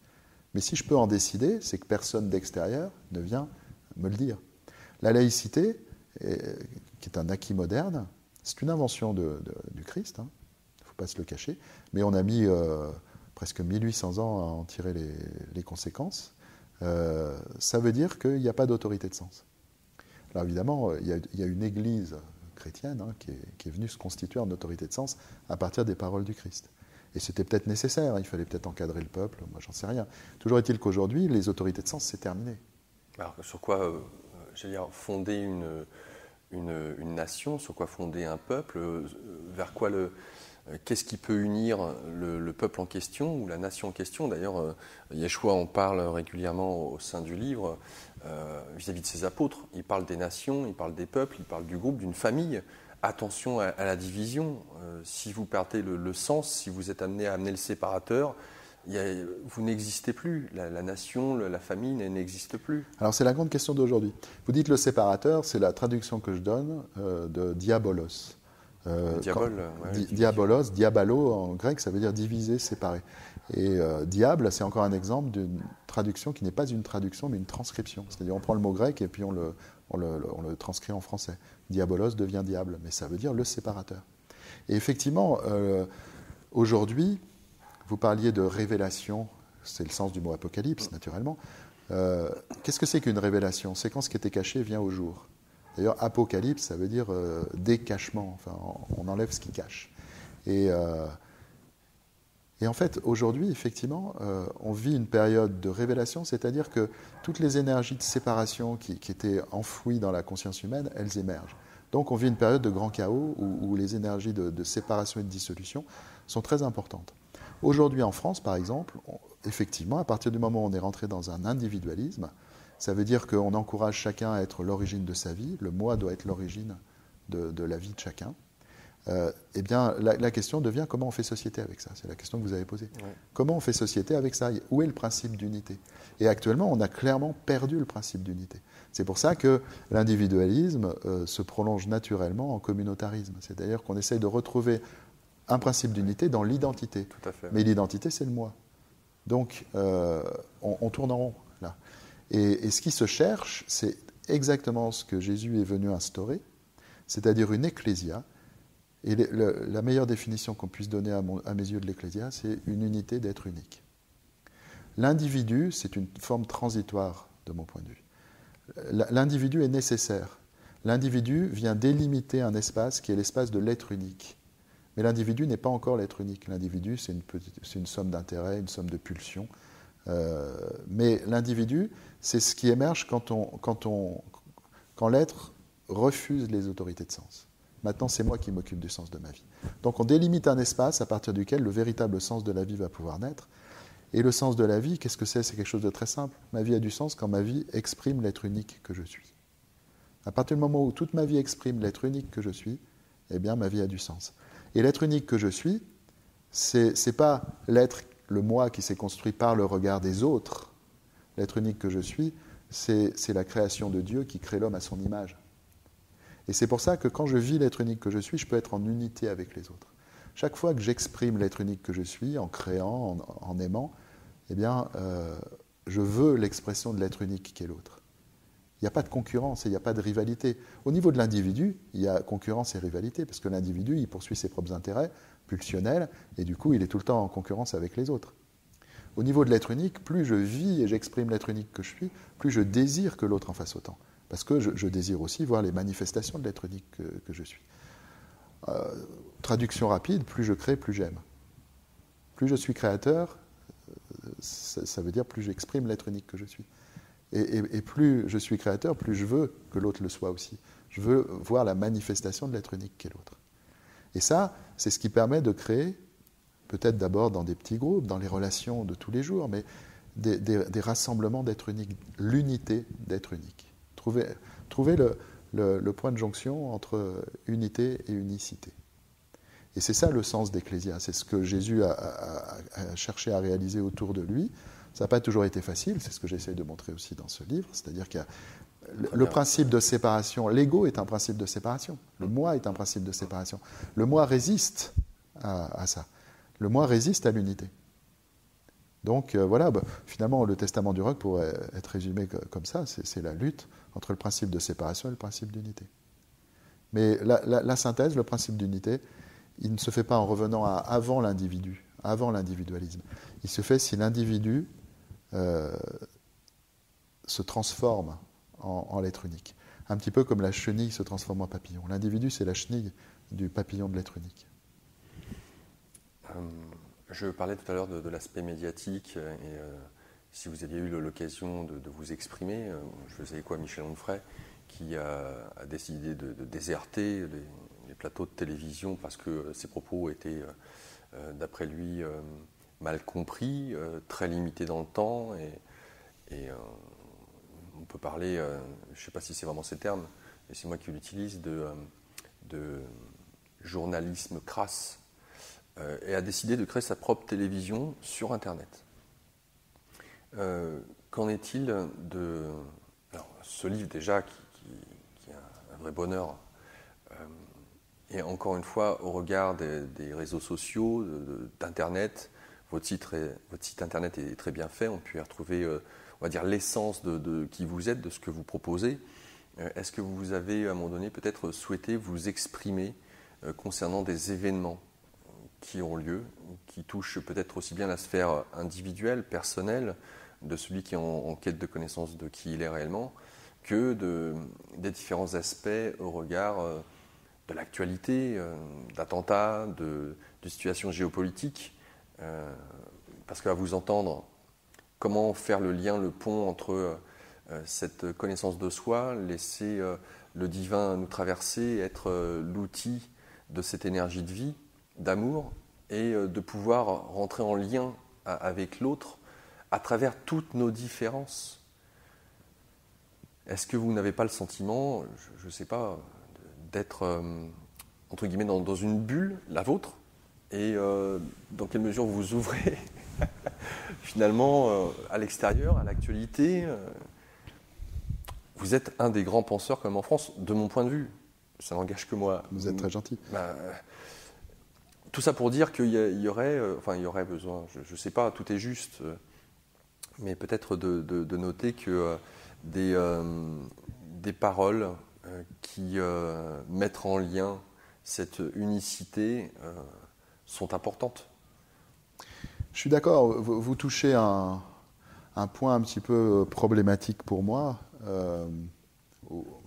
Mais si je peux en décider, c'est que personne d'extérieur ne vient me le dire. La laïcité, qui est un acquis moderne, c'est une invention du Christ, hein, il ne faut pas se le cacher, mais on a mis presque 1800 ans à en tirer les conséquences. Ça veut dire qu'il n'y a pas d'autorité de sens. Alors évidemment, il y a une église chrétienne hein, qui est venue se constituer en autorité de sens à partir des paroles du Christ. Et c'était peut-être nécessaire, hein, il fallait peut-être encadrer le peuple, moi j'en sais rien. Toujours est-il qu'aujourd'hui, les autorités de sens, c'est terminé. Alors sur quoi, j'allais dire, fonder une nation, sur quoi fonder un peuple, vers quoi qu'est-ce qui peut unir le peuple en question ou la nation en question? D'ailleurs, Yeshoua en parle régulièrement au sein du livre, vis-à-vis de ses apôtres. Il parle des nations, il parle des peuples, il parle du groupe, d'une famille. Attention à la division. Si vous perdez le sens, si vous êtes amené à amener le séparateur, vous n'existez plus. La nation, la famille n'existe plus. Alors c'est la grande question d'aujourd'hui. Vous dites le séparateur, c'est la traduction que je donne de « diabolos ». Diabolos, diabalo en grec, ça veut dire diviser, séparer. Et diable, c'est encore un exemple d'une traduction qui n'est pas une traduction, mais une transcription. C'est-à-dire on prend le mot grec et puis on le transcrit en français. Diabolos devient diable, mais ça veut dire le séparateur. Et effectivement, aujourd'hui, vous parliez de révélation, c'est le sens du mot apocalypse, naturellement. Qu'est-ce que c'est qu'une révélation? C'est quand ce qui était caché vient au jour. D'ailleurs, apocalypse, ça veut dire décachement. Enfin, on enlève ce qui cache. Et en fait, aujourd'hui, effectivement, on vit une période de révélation, c'est-à-dire que toutes les énergies de séparation qui étaient enfouies dans la conscience humaine, elles émergent. Donc, on vit une période de grand chaos où les énergies de séparation et de dissolution sont très importantes. Aujourd'hui, en France, par exemple, effectivement, à partir du moment où on est rentré dans un individualisme, ça veut dire qu'on encourage chacun à être l'origine de sa vie. Le moi doit être l'origine de la vie de chacun. Eh bien, la question devient comment on fait société avec ça. C'est la question que vous avez posée. Ouais. Comment on fait société avec ça? Où est le principe d'unité? Et actuellement, on a clairement perdu le principe d'unité. C'est pour ça que l'individualisme se prolonge naturellement en communautarisme. C'est-à-dire qu'on essaye de retrouver un principe d'unité dans l'identité. Tout à fait, oui. Mais l'identité, c'est le moi. Donc, on tourne en rond, là. Et ce qui se cherche, c'est exactement ce que Jésus est venu instaurer, c'est-à-dire une ecclésia. Et la meilleure définition qu'on puisse donner à mes yeux de l'ecclésia, c'est une unité d'être unique. L'individu, c'est une forme transitoire de mon point de vue. L'individu est nécessaire. L'individu vient délimiter un espace qui est l'espace de l'être unique. Mais l'individu n'est pas encore l'être unique. L'individu, c'est une somme d'intérêts, une somme de pulsions. Mais l'individu, c'est ce qui émerge quand l'être refuse les autorités de sens. Maintenant, c'est moi qui m'occupe du sens de ma vie. Donc, on délimite un espace à partir duquel le véritable sens de la vie va pouvoir naître. Et le sens de la vie, qu'est-ce que c'est? C'est quelque chose de très simple. Ma vie a du sens quand ma vie exprime l'être unique que je suis. À partir du moment où toute ma vie exprime l'être unique que je suis, eh bien, ma vie a du sens. Et l'être unique que je suis, c'est pas l'être, le moi qui s'est construit par le regard des autres. L'être unique que je suis, c'est la création de Dieu qui crée l'homme à son image. Et c'est pour ça que quand je vis l'être unique que je suis, je peux être en unité avec les autres. Chaque fois que j'exprime l'être unique que je suis, en créant, en aimant, eh bien, je veux l'expression de l'être unique qui est l'autre. Il n'y a pas de concurrence et il n'y a pas de rivalité. Au niveau de l'individu, il y a concurrence et rivalité, parce que l'individu, il poursuit ses propres intérêts pulsionnels, et du coup, il est tout le temps en concurrence avec les autres. Au niveau de l'être unique, plus je vis et j'exprime l'être unique que je suis, plus je désire que l'autre en fasse autant. Parce que je désire aussi voir les manifestations de l'être unique que je suis. Traduction rapide, plus je crée, plus j'aime. Plus je suis créateur, ça veut dire plus j'exprime l'être unique que je suis. Et plus je suis créateur, plus je veux que l'autre le soit aussi. Je veux voir la manifestation de l'être unique qu'est l'autre. Et ça, c'est ce qui permet de créer, peut-être d'abord dans des petits groupes, dans les relations de tous les jours, mais des rassemblements d'être unique, l'unité d'être unique. Trouver le point de jonction entre unité et unicité. Et c'est ça le sens d'Ecclesia. C'est ce que Jésus a cherché à réaliser autour de lui. Ça n'a pas toujours été facile, c'est ce que j'essaie de montrer aussi dans ce livre, c'est-à-dire qu'il y a le principe de séparation, l'ego est un principe de séparation, le moi est un principe de séparation. Le moi résiste à ça, le moi résiste à l'unité. Donc voilà, bah, finalement, le Testament du Roc pourrait être résumé comme ça, c'est la lutte entre le principe de séparation et le principe d'unité. Mais la synthèse, le principe d'unité, il ne se fait pas en revenant à avant l'individu, avant l'individualisme. Il se fait si l'individu se transforme en l'être unique. Un petit peu comme la chenille se transforme en papillon. L'individu, c'est la chenille du papillon de l'être unique. Je parlais tout à l'heure de l'aspect médiatique, et si vous aviez eu l'occasion de vous exprimer, je sais quoi, Michel Onfray, qui a décidé de déserter les plateaux de télévision parce que ses propos étaient, d'après lui, mal compris, très limités dans le temps, et on peut parler, je ne sais pas si c'est vraiment ces termes, mais c'est moi qui l'utilise, de journalisme crasse, et a décidé de créer sa propre télévision sur Internet. Qu'en est-il de... Alors, ce livre, déjà, qui est un vrai bonheur, et encore une fois, au regard des réseaux sociaux, d'Internet, votre site Internet est très bien fait, on peut y retrouver, on va dire, l'essence de qui vous êtes, de ce que vous proposez. Est-ce que vous avez, à un moment donné, peut-être souhaité vous exprimer concernant des événements qui ont lieu, qui touchent peut-être aussi bien la sphère individuelle, personnelle, de celui qui est en quête de connaissance de qui il est réellement, que des différents aspects au regard de l'actualité, d'attentats, de situations géopolitiques. Parce qu'à vous entendre, comment faire le lien, le pont entre cette connaissance de soi, laisser le divin nous traverser, être l'outil de cette énergie de vie, d'amour, et de pouvoir rentrer en lien avec l'autre à travers toutes nos différences. Est-ce que vous n'avez pas le sentiment, je ne sais pas, d'être, entre guillemets, dans une bulle, la vôtre, et dans quelle mesure vous vous ouvrez, finalement, à l'extérieur, à l'actualité? Vous êtes un des grands penseurs, comme en France, de mon point de vue. Ça n'engage que moi. Vous êtes très gentil. Bah, tout ça pour dire qu'il y aurait, enfin, il y aurait besoin, je ne sais pas, tout est juste, mais peut-être de noter que des paroles qui mettent en lien cette unicité sont importantes. Je suis d'accord, vous touchez un point un petit peu problématique pour moi,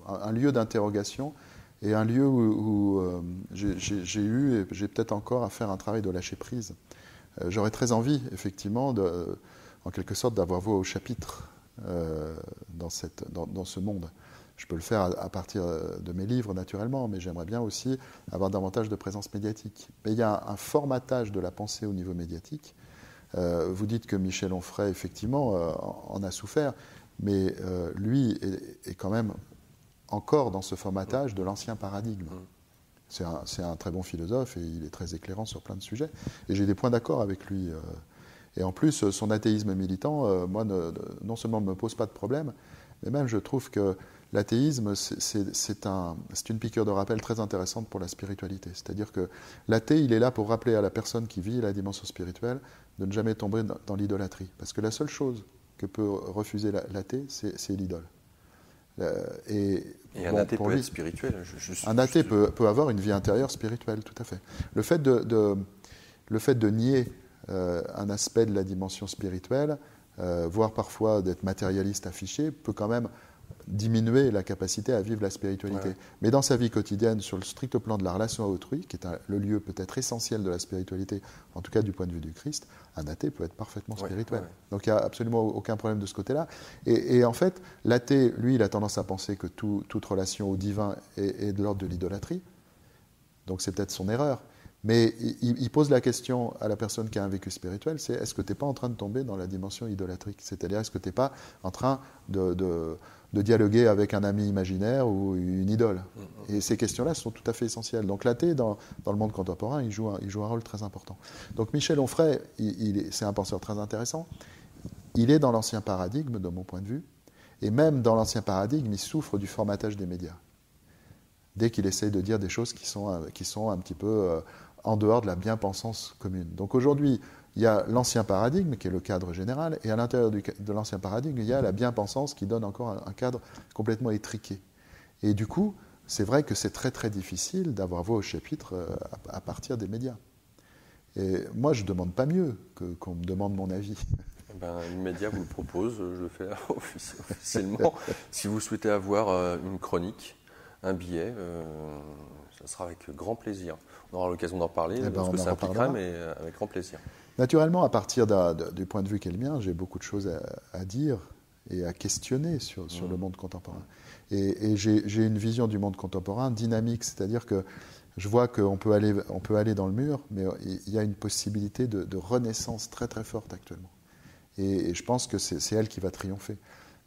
un lieu d'interrogation. Et un lieu où j'ai eu, et j'ai peut-être encore à faire un travail de lâcher prise. J'aurais très envie, effectivement, en quelque sorte, d'avoir voix au chapitre dans ce monde. Je peux le faire à partir de mes livres, naturellement, mais j'aimerais bien aussi avoir davantage de présence médiatique. Mais il y a un formatage de la pensée au niveau médiatique. Vous dites que Michel Onfray, effectivement, en a souffert, mais lui est quand même... encore dans ce formatage de l'ancien paradigme. C'est un très bon philosophe et il est très éclairant sur plein de sujets. Et j'ai des points d'accord avec lui. Et en plus, son athéisme militant, moi, non seulement ne me pose pas de problème, mais même je trouve que l'athéisme, c'est une piqûre de rappel très intéressante pour la spiritualité. C'est-à-dire que l'athée, il est là pour rappeler à la personne qui vit la dimension spirituelle de ne jamais tomber dans l'idolâtrie. Parce que la seule chose que peut refuser l'athée, c'est l'idole. Et bon, un athée peut être spirituel. Un athée peut avoir une vie intérieure spirituelle, tout à fait. Le fait de nier un aspect de la dimension spirituelle, voire parfois d'être matérialiste affiché, peut quand même diminuer la capacité à vivre la spiritualité. Ouais. Mais dans sa vie quotidienne, sur le strict plan de la relation à autrui, qui est le lieu peut-être essentiel de la spiritualité, en tout cas du point de vue du Christ, un athée peut être parfaitement spirituel. Ouais. Donc il n'y a absolument aucun problème de ce côté-là. Et en fait, l'athée, lui, il a tendance à penser que toute relation au divin est de l'ordre de l'idolâtrie. Donc c'est peut-être son erreur. Mais il pose la question à la personne qui a un vécu spirituel, c'est est-ce que tu n'es pas en train de tomber dans la dimension idolâtrique? C'est-à-dire, est-ce que tu n'es pas en train de dialoguer avec un ami imaginaire ou une idole? Et ces questions-là sont tout à fait essentielles. Donc l'athée, dans le monde contemporain, il joue un rôle très important. Donc Michel Onfray, c'est un penseur très intéressant. Il est dans l'ancien paradigme, de mon point de vue. Et même dans l'ancien paradigme, il souffre du formatage des médias. Dès qu'il essaye de dire des choses qui sont un petit peu... en dehors de la bien-pensance commune. Donc aujourd'hui, Il y a l'ancien paradigme, qui est le cadre général, et à l'intérieur de l'ancien paradigme, il y a la bien-pensance qui donne encore un cadre complètement étriqué. Et du coup, c'est vrai que c'est très très difficile d'avoir voix au chapitre à partir des médias. Et moi, je ne demande pas mieux qu'on me demande mon avis. Ben, les médias vous le proposent, je le fais officiellement. Si vous souhaitez avoir une chronique, un billet, ça sera avec grand plaisir. On aura l'occasion d'en parler, parce que ça impliquera, mais avec grand plaisir. Naturellement, à partir du point de vue qui est le mien, j'ai beaucoup de choses à dire et à questionner sur le monde contemporain. Et j'ai une vision du monde contemporain dynamique, c'est-à-dire que je vois qu'on peut aller dans le mur, mais il y a une possibilité de renaissance très très forte actuellement. Et je pense que c'est elle qui va triompher.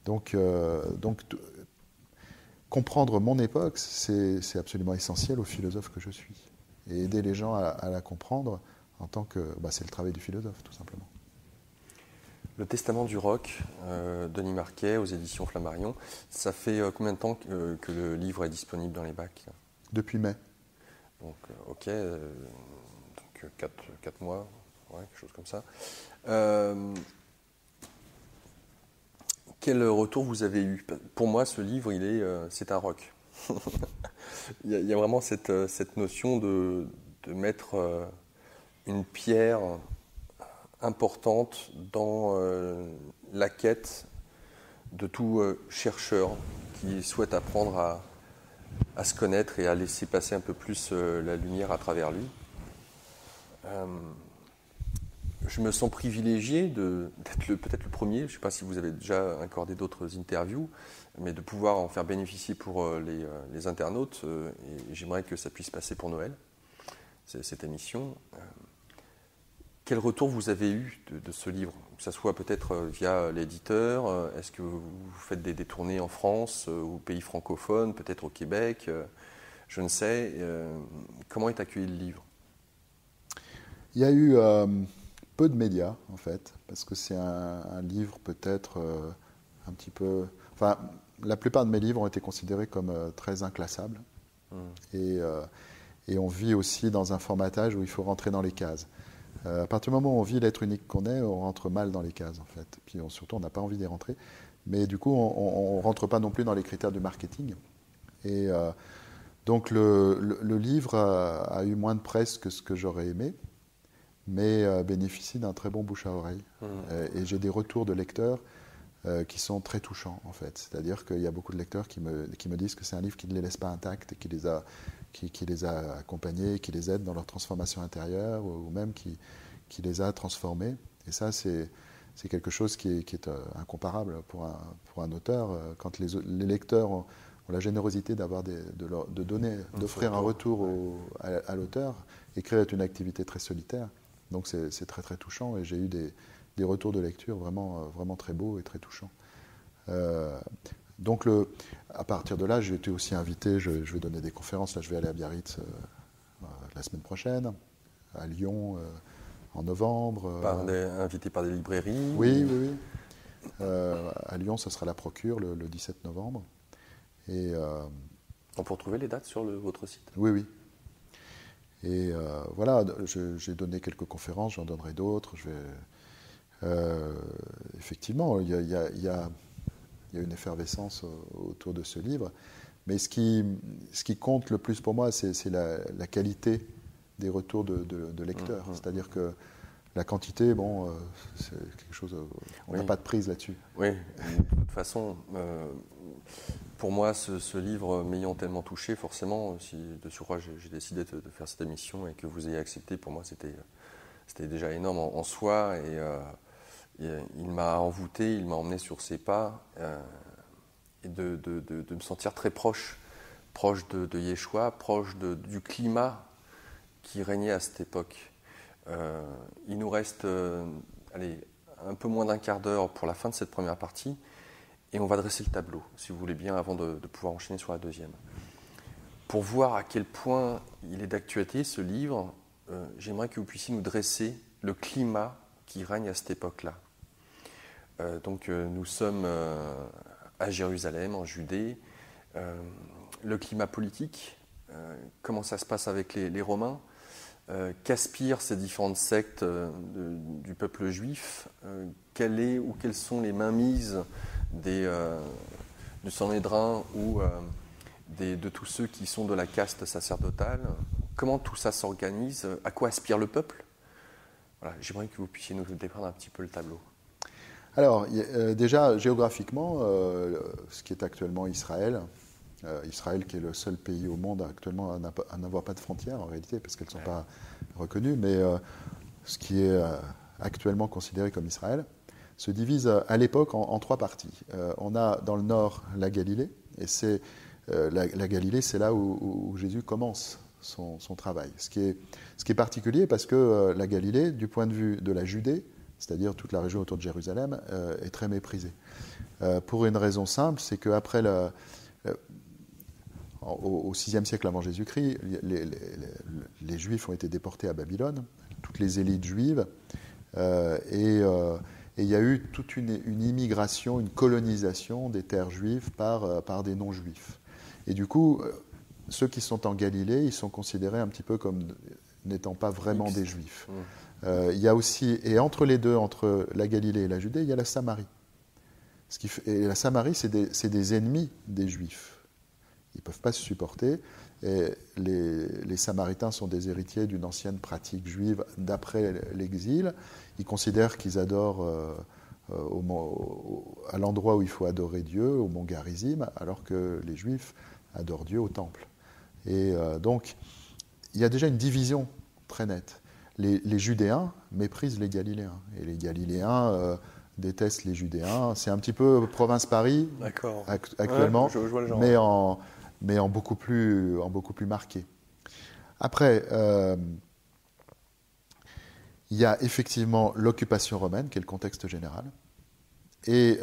Donc comprendre mon époque, c'est absolument essentiel au philosophe que je suis. Et aider les gens à la comprendre en tant que... Bah, c'est le travail du philosophe, tout simplement. Le Testament du Roc, Denis Marquet, aux éditions Flammarion. Ça fait combien de temps que le livre est disponible dans les bacs? Depuis mai. Donc, ok, donc 4 mois, ouais, quelque chose comme ça. Quel retour vous avez eu? Pour moi, ce livre, c'est un roc. Il y a vraiment cette notion de mettre une pierre importante dans la quête de tout chercheur qui souhaite apprendre à se connaître et à laisser passer un peu plus la lumière à travers lui. Je me sens privilégié d'être peut-être le premier, je ne sais pas si vous avez déjà accordé d'autres interviews, mais de pouvoir en faire bénéficier pour les internautes, et j'aimerais que ça puisse passer pour Noël, cette émission. Quel retour vous avez eu de ce livre? Que ce soit peut-être via l'éditeur, est-ce que vous faites des tournées en France, aux pays francophones, peut-être au Québec, je ne sais. Comment est accueilli le livre? Il y a eu peu de médias, en fait, parce que c'est un livre peut-être un petit peu... Enfin, la plupart de mes livres ont été considérés comme très inclassables. Mmh. Et on vit aussi dans un formatage où il faut rentrer dans les cases. À partir du moment où on vit l'être unique qu'on est, on rentre mal dans les cases, en fait. Puis surtout, on n'a pas envie d'y rentrer. Mais du coup, on ne rentre pas non plus dans les critères du marketing. Et donc, le livre a eu moins de presse que ce que j'aurais aimé, mais bénéficie d'un très bon bouche-à-oreille. Mmh. Et j'ai des retours de lecteurs qui sont très touchants, en fait. C'est-à-dire qu'il y a beaucoup de lecteurs qui me disent que c'est un livre qui ne les laisse pas intacts et qui les a accompagnés, qui les aide dans leur transformation intérieure ou même qui les a transformés. Et ça, c'est quelque chose qui est incomparable pour un auteur. Quand les lecteurs ont la générosité d'offrir un retour à l'auteur, écrire est une activité très solitaire. Donc c'est très très touchant et j'ai eu des retours de lecture vraiment très beaux et très touchants. Donc, à partir de là, j'ai été aussi invité, je vais donner des conférences, là je vais aller à Biarritz la semaine prochaine, à Lyon en novembre. Invité par des librairies? Oui. À Lyon, ça sera la Procure le 17 novembre. Et, on peut retrouver les dates sur votre site? Oui. Et voilà, j'ai donné quelques conférences, j'en donnerai d'autres. Effectivement, il y a une effervescence autour de ce livre. Mais ce qui compte le plus pour moi, c'est la qualité des retours de lecteurs. Mmh. C'est-à-dire que la quantité, c'est quelque chose... On n'a pas de prise là-dessus. Oui, de toute façon, pour moi, ce livre m'ayant tellement touché, forcément, si de surcroît j'ai décidé de faire cette émission et que vous ayez accepté, pour moi, c'était déjà énorme en soi. Et... il m'a envoûté, il m'a emmené sur ses pas, et de me sentir très proche de Yeshoua, proche du climat qui régnait à cette époque. Il nous reste un peu moins d'un quart d'heure pour la fin de cette première partie, et on va dresser le tableau, si vous voulez bien, avant de pouvoir enchaîner sur la deuxième. Pour voir à quel point il est d'actualité, ce livre, j'aimerais que vous puissiez nous dresser le climat qui règne à cette époque-là. Nous sommes à Jérusalem, en Judée. Le climat politique, comment ça se passe avec les Romains, qu'aspirent ces différentes sectes du peuple juif, quelle est ou quelles sont les mainmises du Sanhédrin ou de tous ceux qui sont de la caste sacerdotale, comment tout ça s'organise, à quoi aspire le peuple? Voilà, j'aimerais que vous puissiez nous dépeindre un petit peu le tableau. Alors, déjà, géographiquement, ce qui est actuellement Israël, Israël qui est le seul pays au monde actuellement à n'avoir pas de frontières en réalité, parce qu'elles ne sont pas reconnues, mais ce qui est actuellement considéré comme Israël se divise à l'époque en trois parties. On a dans le nord la Galilée, et c'est la Galilée, c'est là où Jésus commence son travail. Ce qui est particulier parce que la Galilée, du point de vue de la Judée, c'est-à-dire toute la région autour de Jérusalem, est très méprisée. Pour une raison simple, c'est qu'après au VIe siècle avant Jésus-Christ, les Juifs ont été déportés à Babylone, toutes les élites juives, et il y a eu toute une immigration, une colonisation des terres juives par des non-juifs. Et du coup, ceux qui sont en Galilée, ils sont considérés un petit peu comme n'étant pas vraiment des Juifs. Il y a aussi, et entre les deux, entre la Galilée et la Judée, il y a la Samarie. Et la Samarie, c'est des ennemis des Juifs. Ils ne peuvent pas se supporter. Et les Samaritains sont des héritiers d'une ancienne pratique juive d'après l'exil. Ils considèrent qu'ils adorent à l'endroit où il faut adorer Dieu, au mont Garizim, alors que les Juifs adorent Dieu au temple. Et donc, il y a déjà une division très nette. Les Judéens méprisent les Galiléens. Et les Galiléens détestent les Judéens. C'est un petit peu province-Paris actuellement, ouais, je vois le genre. mais en beaucoup plus marqué. Après, il y a effectivement l'occupation romaine, qui est le contexte général, et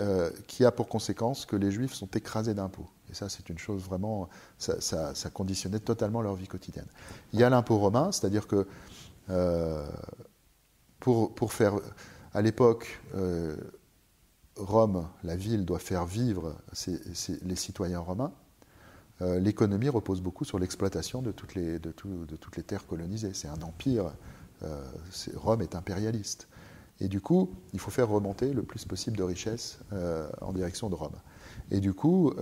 qui a pour conséquence que les Juifs sont écrasés d'impôts. Et ça, c'est une chose vraiment... Ça conditionnait totalement leur vie quotidienne. Il y a l'impôt romain, c'est-à-dire que pour faire... À l'époque, Rome, la ville, doit faire vivre les citoyens romains. L'économie repose beaucoup sur l'exploitation de toutes les terres colonisées. C'est un empire. Rome est impérialiste. Et du coup, il faut faire remonter le plus possible de richesses en direction de Rome. Et du coup,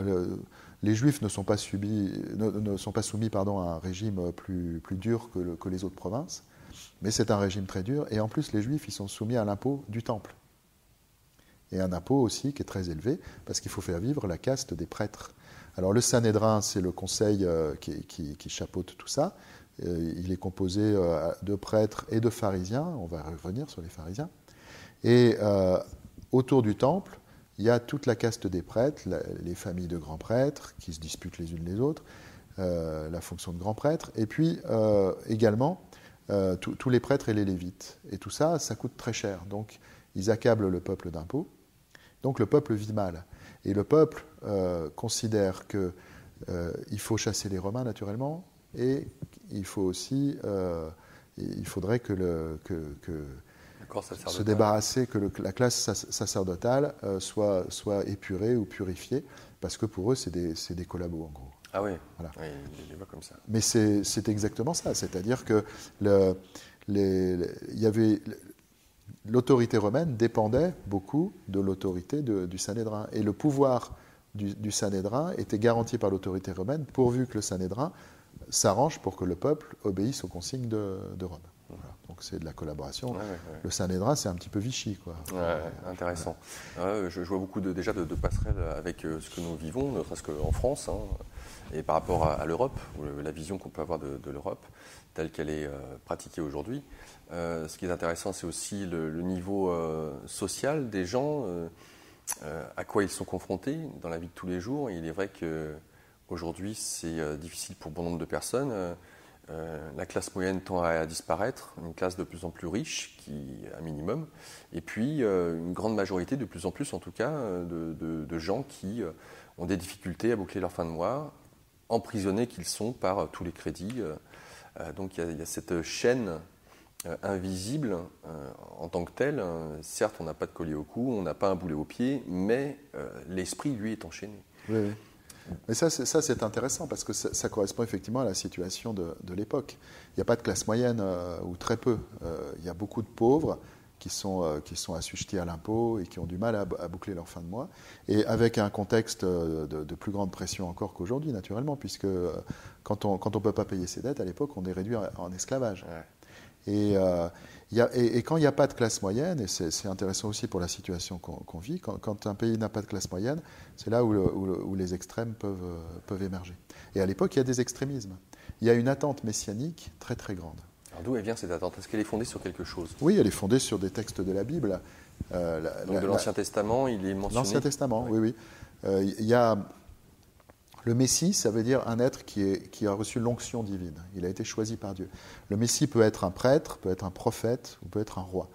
les Juifs ne sont pas soumis à un régime plus dur que les autres provinces, mais c'est un régime très dur. Et en plus, les Juifs, ils sont soumis à l'impôt du temple. Et un impôt aussi qui est très élevé, parce qu'il faut faire vivre la caste des prêtres. Alors le Sanhédrin, c'est le conseil qui chapeaute tout ça. Il est composé de prêtres et de pharisiens. On va revenir sur les pharisiens. Et autour du temple, il y a toute la caste des prêtres, les familles de grands prêtres qui se disputent les unes les autres, la fonction de grands prêtres, et puis également tous les prêtres et les lévites. Et tout ça, ça coûte très cher. Donc, ils accablent le peuple d'impôts. Donc, le peuple vit mal. Et le peuple considère qu'il faut chasser les Romains, naturellement, et il faut aussi... il faudrait se débarrasser, que la classe sacerdotale soit épurée ou purifiée, parce que pour eux, c'est des collabos, en gros. Ah oui, voilà. Oui, je vois comme ça. Mais c'est exactement ça, c'est-à-dire que l'autorité romaine dépendait beaucoup de l'autorité du Sanhédrin, et le pouvoir du Sanhédrin était garanti par l'autorité romaine, pourvu que le Sanhédrin s'arrange pour que le peuple obéisse aux consignes de Rome. Voilà. Donc c'est de la collaboration. Ouais, ouais, ouais. Le Sanhédrin, c'est un petit peu Vichy, quoi. Ouais, intéressant. Ouais. Je vois beaucoup de passerelles avec ce que nous vivons, ne serait-ce qu'en France, hein, et par rapport à l'Europe, la vision qu'on peut avoir de l'Europe, telle qu'elle est pratiquée aujourd'hui. Ce qui est intéressant, c'est aussi le niveau social des gens, à quoi ils sont confrontés dans la vie de tous les jours. Et il est vrai qu'aujourd'hui, c'est difficile pour bon nombre de personnes. La classe moyenne tend à disparaître, une classe de plus en plus riche, un minimum, et puis une grande majorité, de plus en plus en tout cas, de gens qui ont des difficultés à boucler leur fin de mois, emprisonnés qu'ils sont par tous les crédits. Donc il y a cette chaîne invisible en tant que telle. Certes, on n'a pas de collier au cou, on n'a pas un boulet au pied, mais l'esprit, lui, est enchaîné. Oui, oui. Mais ça c'est intéressant parce que ça correspond effectivement à la situation de l'époque. Il n'y a pas de classe moyenne ou très peu. Il y a beaucoup de pauvres qui sont assujettis à l'impôt et qui ont du mal à boucler leur fin de mois. Et avec un contexte de plus grande pression encore qu'aujourd'hui, naturellement, puisque quand on peut pas payer ses dettes, à l'époque, on est réduit en esclavage. Ouais. Et quand il n'y a pas de classe moyenne, et c'est intéressant aussi pour la situation qu'on vit, quand un pays n'a pas de classe moyenne, c'est là où les extrêmes peuvent émerger. Et à l'époque, il y a des extrémismes. Il y a une attente messianique très très grande. Alors d'où elle vient cette attente? Est-ce qu'elle est fondée sur quelque chose? Oui, elle est fondée sur des textes de la Bible. Donc de l'Ancien Testament, il est mentionné? L'Ancien Testament, oui. Y a... Le Messie, ça veut dire un être qui a reçu l'onction divine. Il a été choisi par Dieu. Le Messie peut être un prêtre, peut être un prophète, ou peut être un roi.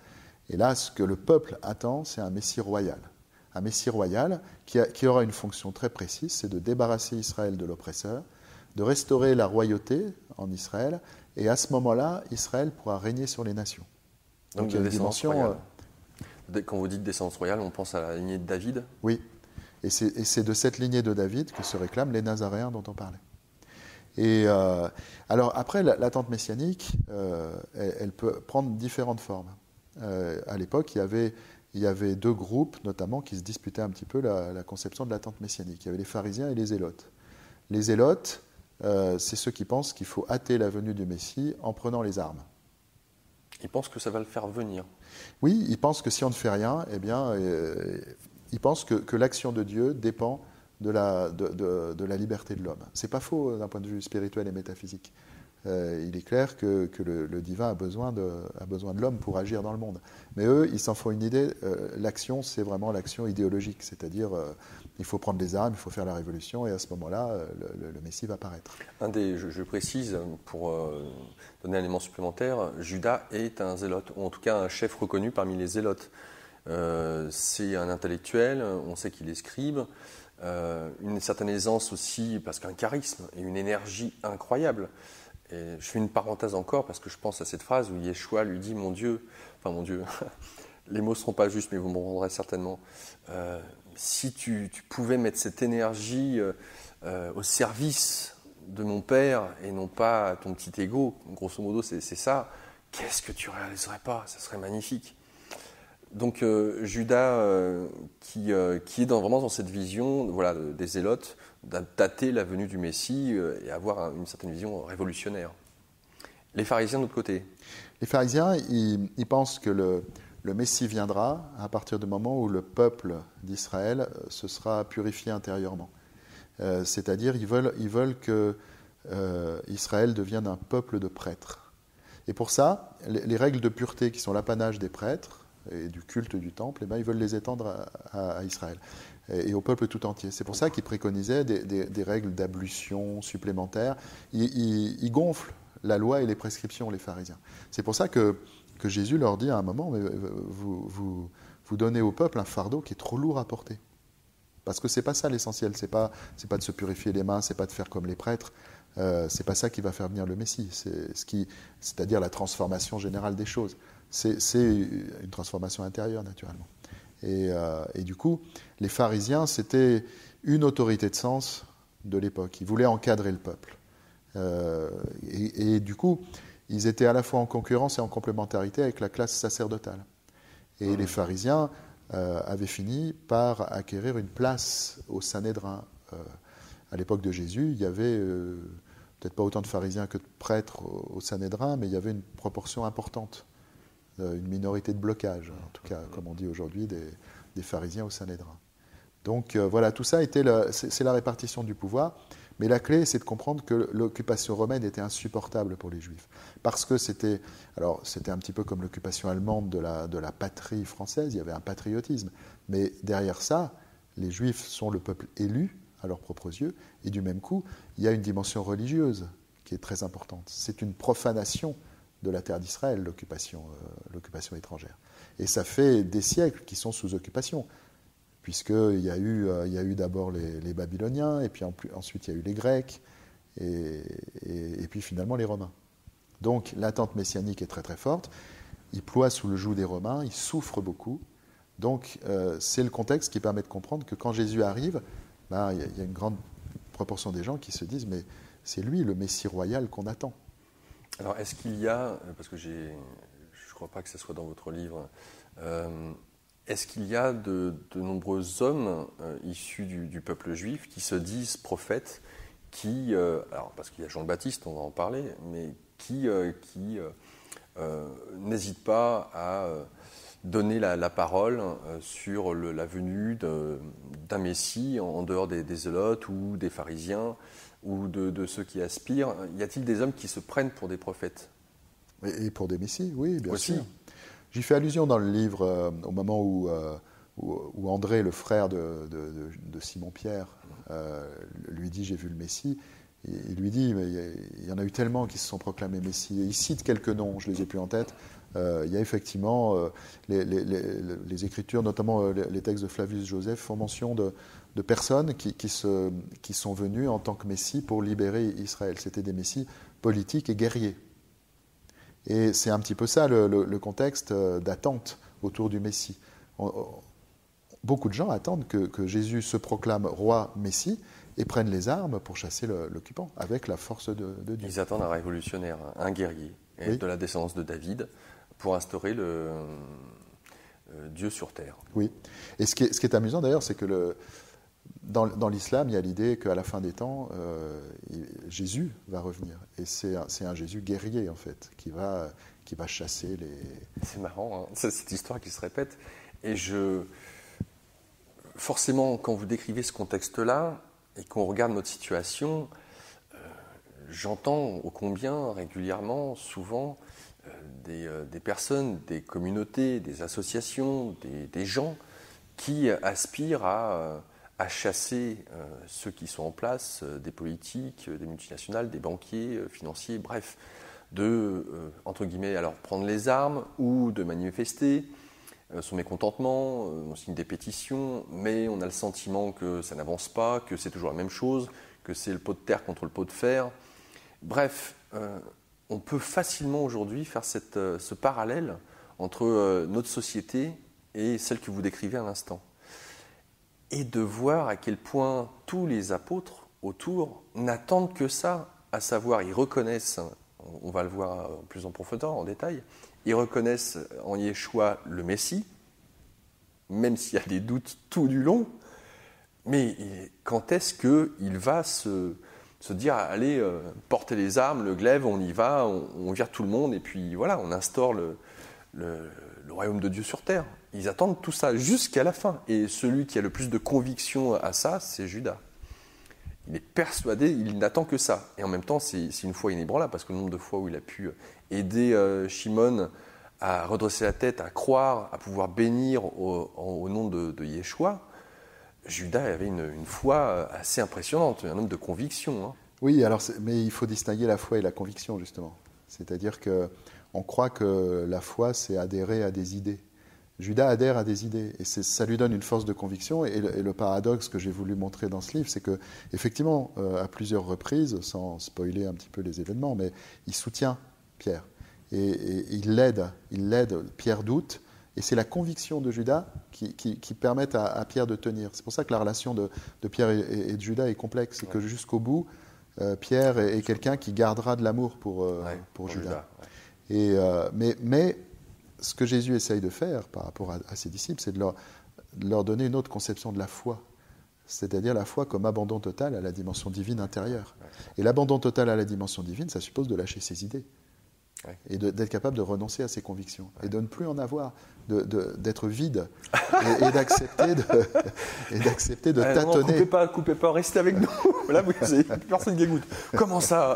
Et là, ce que le peuple attend, c'est un Messie royal. Un Messie royal qui aura une fonction très précise, c'est de débarrasser Israël de l'oppresseur, de restaurer la royauté en Israël, et à ce moment-là, Israël pourra régner sur les nations. Donc il y a une dimension... Quand vous dites descendance royale, on pense à la lignée de David? Oui. Et c'est de cette lignée de David que se réclament les Nazaréens dont on parlait. Alors après, l'attente messianique, elle peut prendre différentes formes. À l'époque, il y avait deux groupes, notamment, qui se disputaient un petit peu la conception de l'attente messianique. Il y avait les Pharisiens et les Zélotes. Les Zélotes, c'est ceux qui pensent qu'il faut hâter la venue du Messie en prenant les armes. Ils pensent que ça va le faire venir. Oui, ils pensent que si on ne fait rien, eh bien... Ils pensent que l'action de Dieu dépend de la liberté de l'homme. Ce n'est pas faux d'un point de vue spirituel et métaphysique. Il est clair que le divin a besoin de l'homme pour agir dans le monde. Mais eux, ils s'en font une idée. L'action, c'est vraiment l'action idéologique. C'est-à-dire, il faut prendre les armes, il faut faire la révolution, et à ce moment-là, le Messie va paraître. Je précise, pour donner un élément supplémentaire, Judas est un zélote, ou en tout cas un chef reconnu parmi les zélotes. C'est un intellectuel, on sait qu'il est scribe, une certaine aisance aussi, parce qu'un charisme et une énergie incroyable. Et je fais une parenthèse encore, parce que je pense à cette phrase où Yeshoua lui dit « Mon Dieu, les mots ne seront pas justes, mais vous me rendrez certainement. Si tu pouvais mettre cette énergie au service de mon père et non pas à ton petit ego, grosso modo c'est ça, qu'est-ce que tu réaliserais pas? Ça serait magnifique. » Donc Judas, qui est vraiment dans cette vision voilà, des Zélotes, d'attaquer la venue du Messie et avoir une certaine vision révolutionnaire. Les pharisiens, de l'autre côté? Les pharisiens, ils pensent que le Messie viendra à partir du moment où le peuple d'Israël se sera purifié intérieurement. C'est-à-dire, ils veulent que Israël devienne un peuple de prêtres. Et pour ça, les règles de pureté qui sont l'apanage des prêtres, et du culte du temple, eh bien, ils veulent les étendre à Israël et au peuple tout entier. C'est pour ça qu'ils préconisaient des règles d'ablution supplémentaires. Ils gonflent la loi et les prescriptions, les pharisiens. C'est pour ça que Jésus leur dit à un moment, mais vous donnez au peuple un fardeau qui est trop lourd à porter. Parce que ce n'est pas ça l'essentiel, c'est pas de se purifier les mains, ce n'est pas de faire comme les prêtres. Ce n'est pas ça qui va faire venir le Messie, c'est-à-dire la transformation générale des choses. C'est une transformation intérieure, naturellement. Et du coup, les pharisiens, c'était une autorité de sens de l'époque. Ils voulaient encadrer le peuple. Et du coup, ils étaient à la fois en concurrence et en complémentarité avec la classe sacerdotale. Et les pharisiens avaient fini par acquérir une place au Sanhédrin. À l'époque de Jésus, il y avait... peut-être pas autant de pharisiens que de prêtres au Sanhédrin, mais il y avait une proportion importante, une minorité de blocage, en tout cas, comme on dit aujourd'hui, des pharisiens au Sanhédrin. Donc voilà, tout ça, c'est la répartition du pouvoir, mais la clé, c'est de comprendre que l'occupation romaine était insupportable pour les Juifs, parce que c'était un petit peu comme l'occupation allemande de la patrie française, il y avait un patriotisme, mais derrière ça, les Juifs sont le peuple élu, à leurs propres yeux, et du même coup, il y a une dimension religieuse qui est très importante. C'est une profanation de la terre d'Israël, l'occupation étrangère. Et ça fait des siècles qu'ils sont sous occupation, puisqu'il y a eu, d'abord les Babyloniens, et puis ensuite il y a eu les Grecs, et puis finalement les Romains. Donc l'attente messianique est très très forte, ils ploient sous le joug des Romains, ils souffrent beaucoup, donc c'est le contexte qui permet de comprendre que quand Jésus arrive, il y a une grande 3% des gens qui se disent « mais c'est lui le Messie royal qu'on attend ». Alors est-ce qu'il y a, parce que je ne crois pas que ce soit dans votre livre, est-ce qu'il y a de nombreux hommes issus du peuple juif qui se disent prophètes, qui, alors parce qu'il y a Jean le Baptiste, on va en parler, mais qui n'hésitent pas à donner la parole sur la venue d'un Messie en dehors des Zélotes ou des Pharisiens ou de ceux qui aspirent. Y a-t-il des hommes qui se prennent pour des prophètes ? Et pour des Messies, oui, bien sûr. J'y fais allusion dans le livre au moment où André, le frère de Simon-Pierre, lui dit « j'ai vu le Messie ». Il lui dit « mais il y en a eu tellement qui se sont proclamés Messie ». Et il cite quelques noms, je les ai plus en tête. Il y a effectivement les Écritures, notamment les textes de Flavius Joseph, font mention de personnes qui sont venues en tant que Messie pour libérer Israël. C'était des Messies politiques et guerriers. Et c'est un petit peu ça le contexte d'attente autour du Messie. Beaucoup de gens attendent que Jésus se proclame roi Messie et prenne les armes pour chasser l'occupant avec la force de Dieu. Ils attendent un révolutionnaire, un guerrier, et oui, de la descendance de David pour instaurer Dieu sur terre. Oui, et ce qui est amusant d'ailleurs, c'est que dans l'islam, il y a l'idée qu'à la fin des temps, Jésus va revenir. Et c'est un Jésus guerrier, en fait, qui va chasser les... C'est marrant, hein, cette histoire qui se répète. Et forcément, quand vous décrivez ce contexte-là, et qu'on regarde notre situation, j'entends ô combien régulièrement, souvent, des personnes, des communautés, des associations, des gens qui aspirent à chasser ceux qui sont en place, des politiques, des multinationales, des banquiers, financiers, bref, de, entre guillemets, alors prendre les armes ou de manifester son mécontentement, on signe des pétitions, mais on a le sentiment que ça n'avance pas, que c'est toujours la même chose, que c'est le pot de terre contre le pot de fer. Bref, on peut facilement aujourd'hui faire ce parallèle entre notre société et celle que vous décrivez à l'instant, et de voir à quel point tous les apôtres autour n'attendent que ça, à savoir, ils reconnaissent, on va le voir plus en profondeur, en détail, ils reconnaissent en Yeshoua le Messie, même s'il y a des doutes tout du long, mais quand est-ce qu'il va se dire, allez, portez les armes, le glaive, on y va, on vire tout le monde, et puis voilà, on instaure le royaume de Dieu sur terre. Ils attendent tout ça jusqu'à la fin. Et celui qui a le plus de conviction à ça, c'est Judas. Il est persuadé, il n'attend que ça. Et en même temps, c'est une foi inébranlable, parce que le nombre de fois où il a pu aider Shimon à redresser la tête, à croire, à pouvoir bénir au nom de Yeshoua, Judas avait une foi assez impressionnante, un homme de conviction. Hein. Oui, alors, mais il faut distinguer la foi et la conviction, justement. C'est-à-dire qu'on croit que la foi, c'est adhérer à des idées. Judas adhère à des idées et ça lui donne une force de conviction. Et le paradoxe que j'ai voulu montrer dans ce livre, c'est qu'effectivement, à plusieurs reprises, sans spoiler un petit peu les événements, mais il soutient Pierre et il l'aide. Pierre doute et c'est la conviction de Judas qui permet à Pierre de tenir. C'est pour ça que la relation de Pierre et de Judas est complexe. C'est que jusqu'au bout, Pierre est quelqu'un qui gardera de l'amour pour Judas. Ouais. Mais ce que Jésus essaye de faire par rapport à ses disciples, c'est de leur donner une autre conception de la foi, c'est-à-dire la foi comme abandon total à la dimension divine intérieure. Ouais. Et l'abandon total à la dimension divine, ça suppose de lâcher ses idées, ouais, et d'être capable de renoncer à ses convictions, ouais, et de ne plus en avoir, d'être vide et d'accepter de tâtonner. Non, coupez pas, restez avec nous. Là, vous avez personne qui écoute. Comment ça ?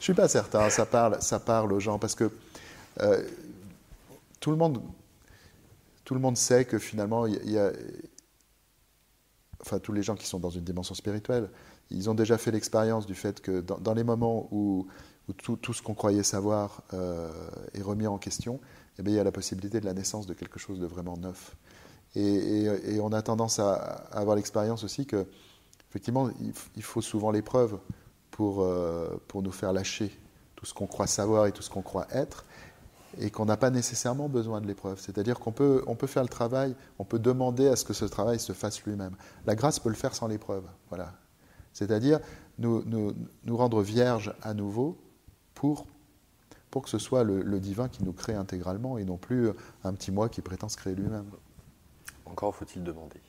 Je suis pas certain, ça parle aux gens, parce que... Tout le monde sait que finalement, tous les gens qui sont dans une dimension spirituelle, ils ont déjà fait l'expérience du fait que dans les moments où tout ce qu'on croyait savoir est remis en question, eh bien, il y a la possibilité de la naissance de quelque chose de vraiment neuf. Et on a tendance à avoir l'expérience aussi que, effectivement, il faut souvent l'épreuve pour nous faire lâcher tout ce qu'on croit savoir et tout ce qu'on croit être, et qu'on n'a pas nécessairement besoin de l'épreuve. C'est-à-dire qu'on peut faire le travail, on peut demander à ce que ce travail se fasse lui-même. La grâce peut le faire sans l'épreuve. Voilà. c'est-à-dire nous rendre vierges à nouveau pour que ce soit le divin qui nous crée intégralement et non plus un petit moi qui prétend se créer lui-même. Encore faut-il demander.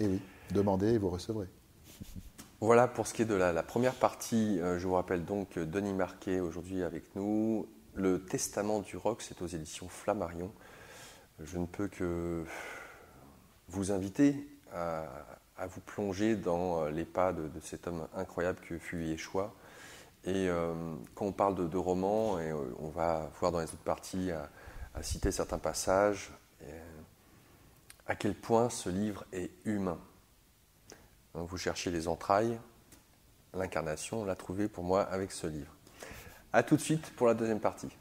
Eh oui, demandez et vous recevrez. Voilà pour ce qui est de la première partie. Je vous rappelle donc Denis Marquet aujourd'hui avec nous. Le Testament du Roc, c'est aux éditions Flammarion. Je ne peux que vous inviter à vous plonger dans les pas de cet homme incroyable que fut Yeshoua. Et quand on parle de romans, et on va voir dans les autres parties à citer certains passages, à quel point ce livre est humain. Donc vous cherchez les entrailles, l'incarnation, on l'a trouvée pour moi avec ce livre. A tout de suite pour la deuxième partie.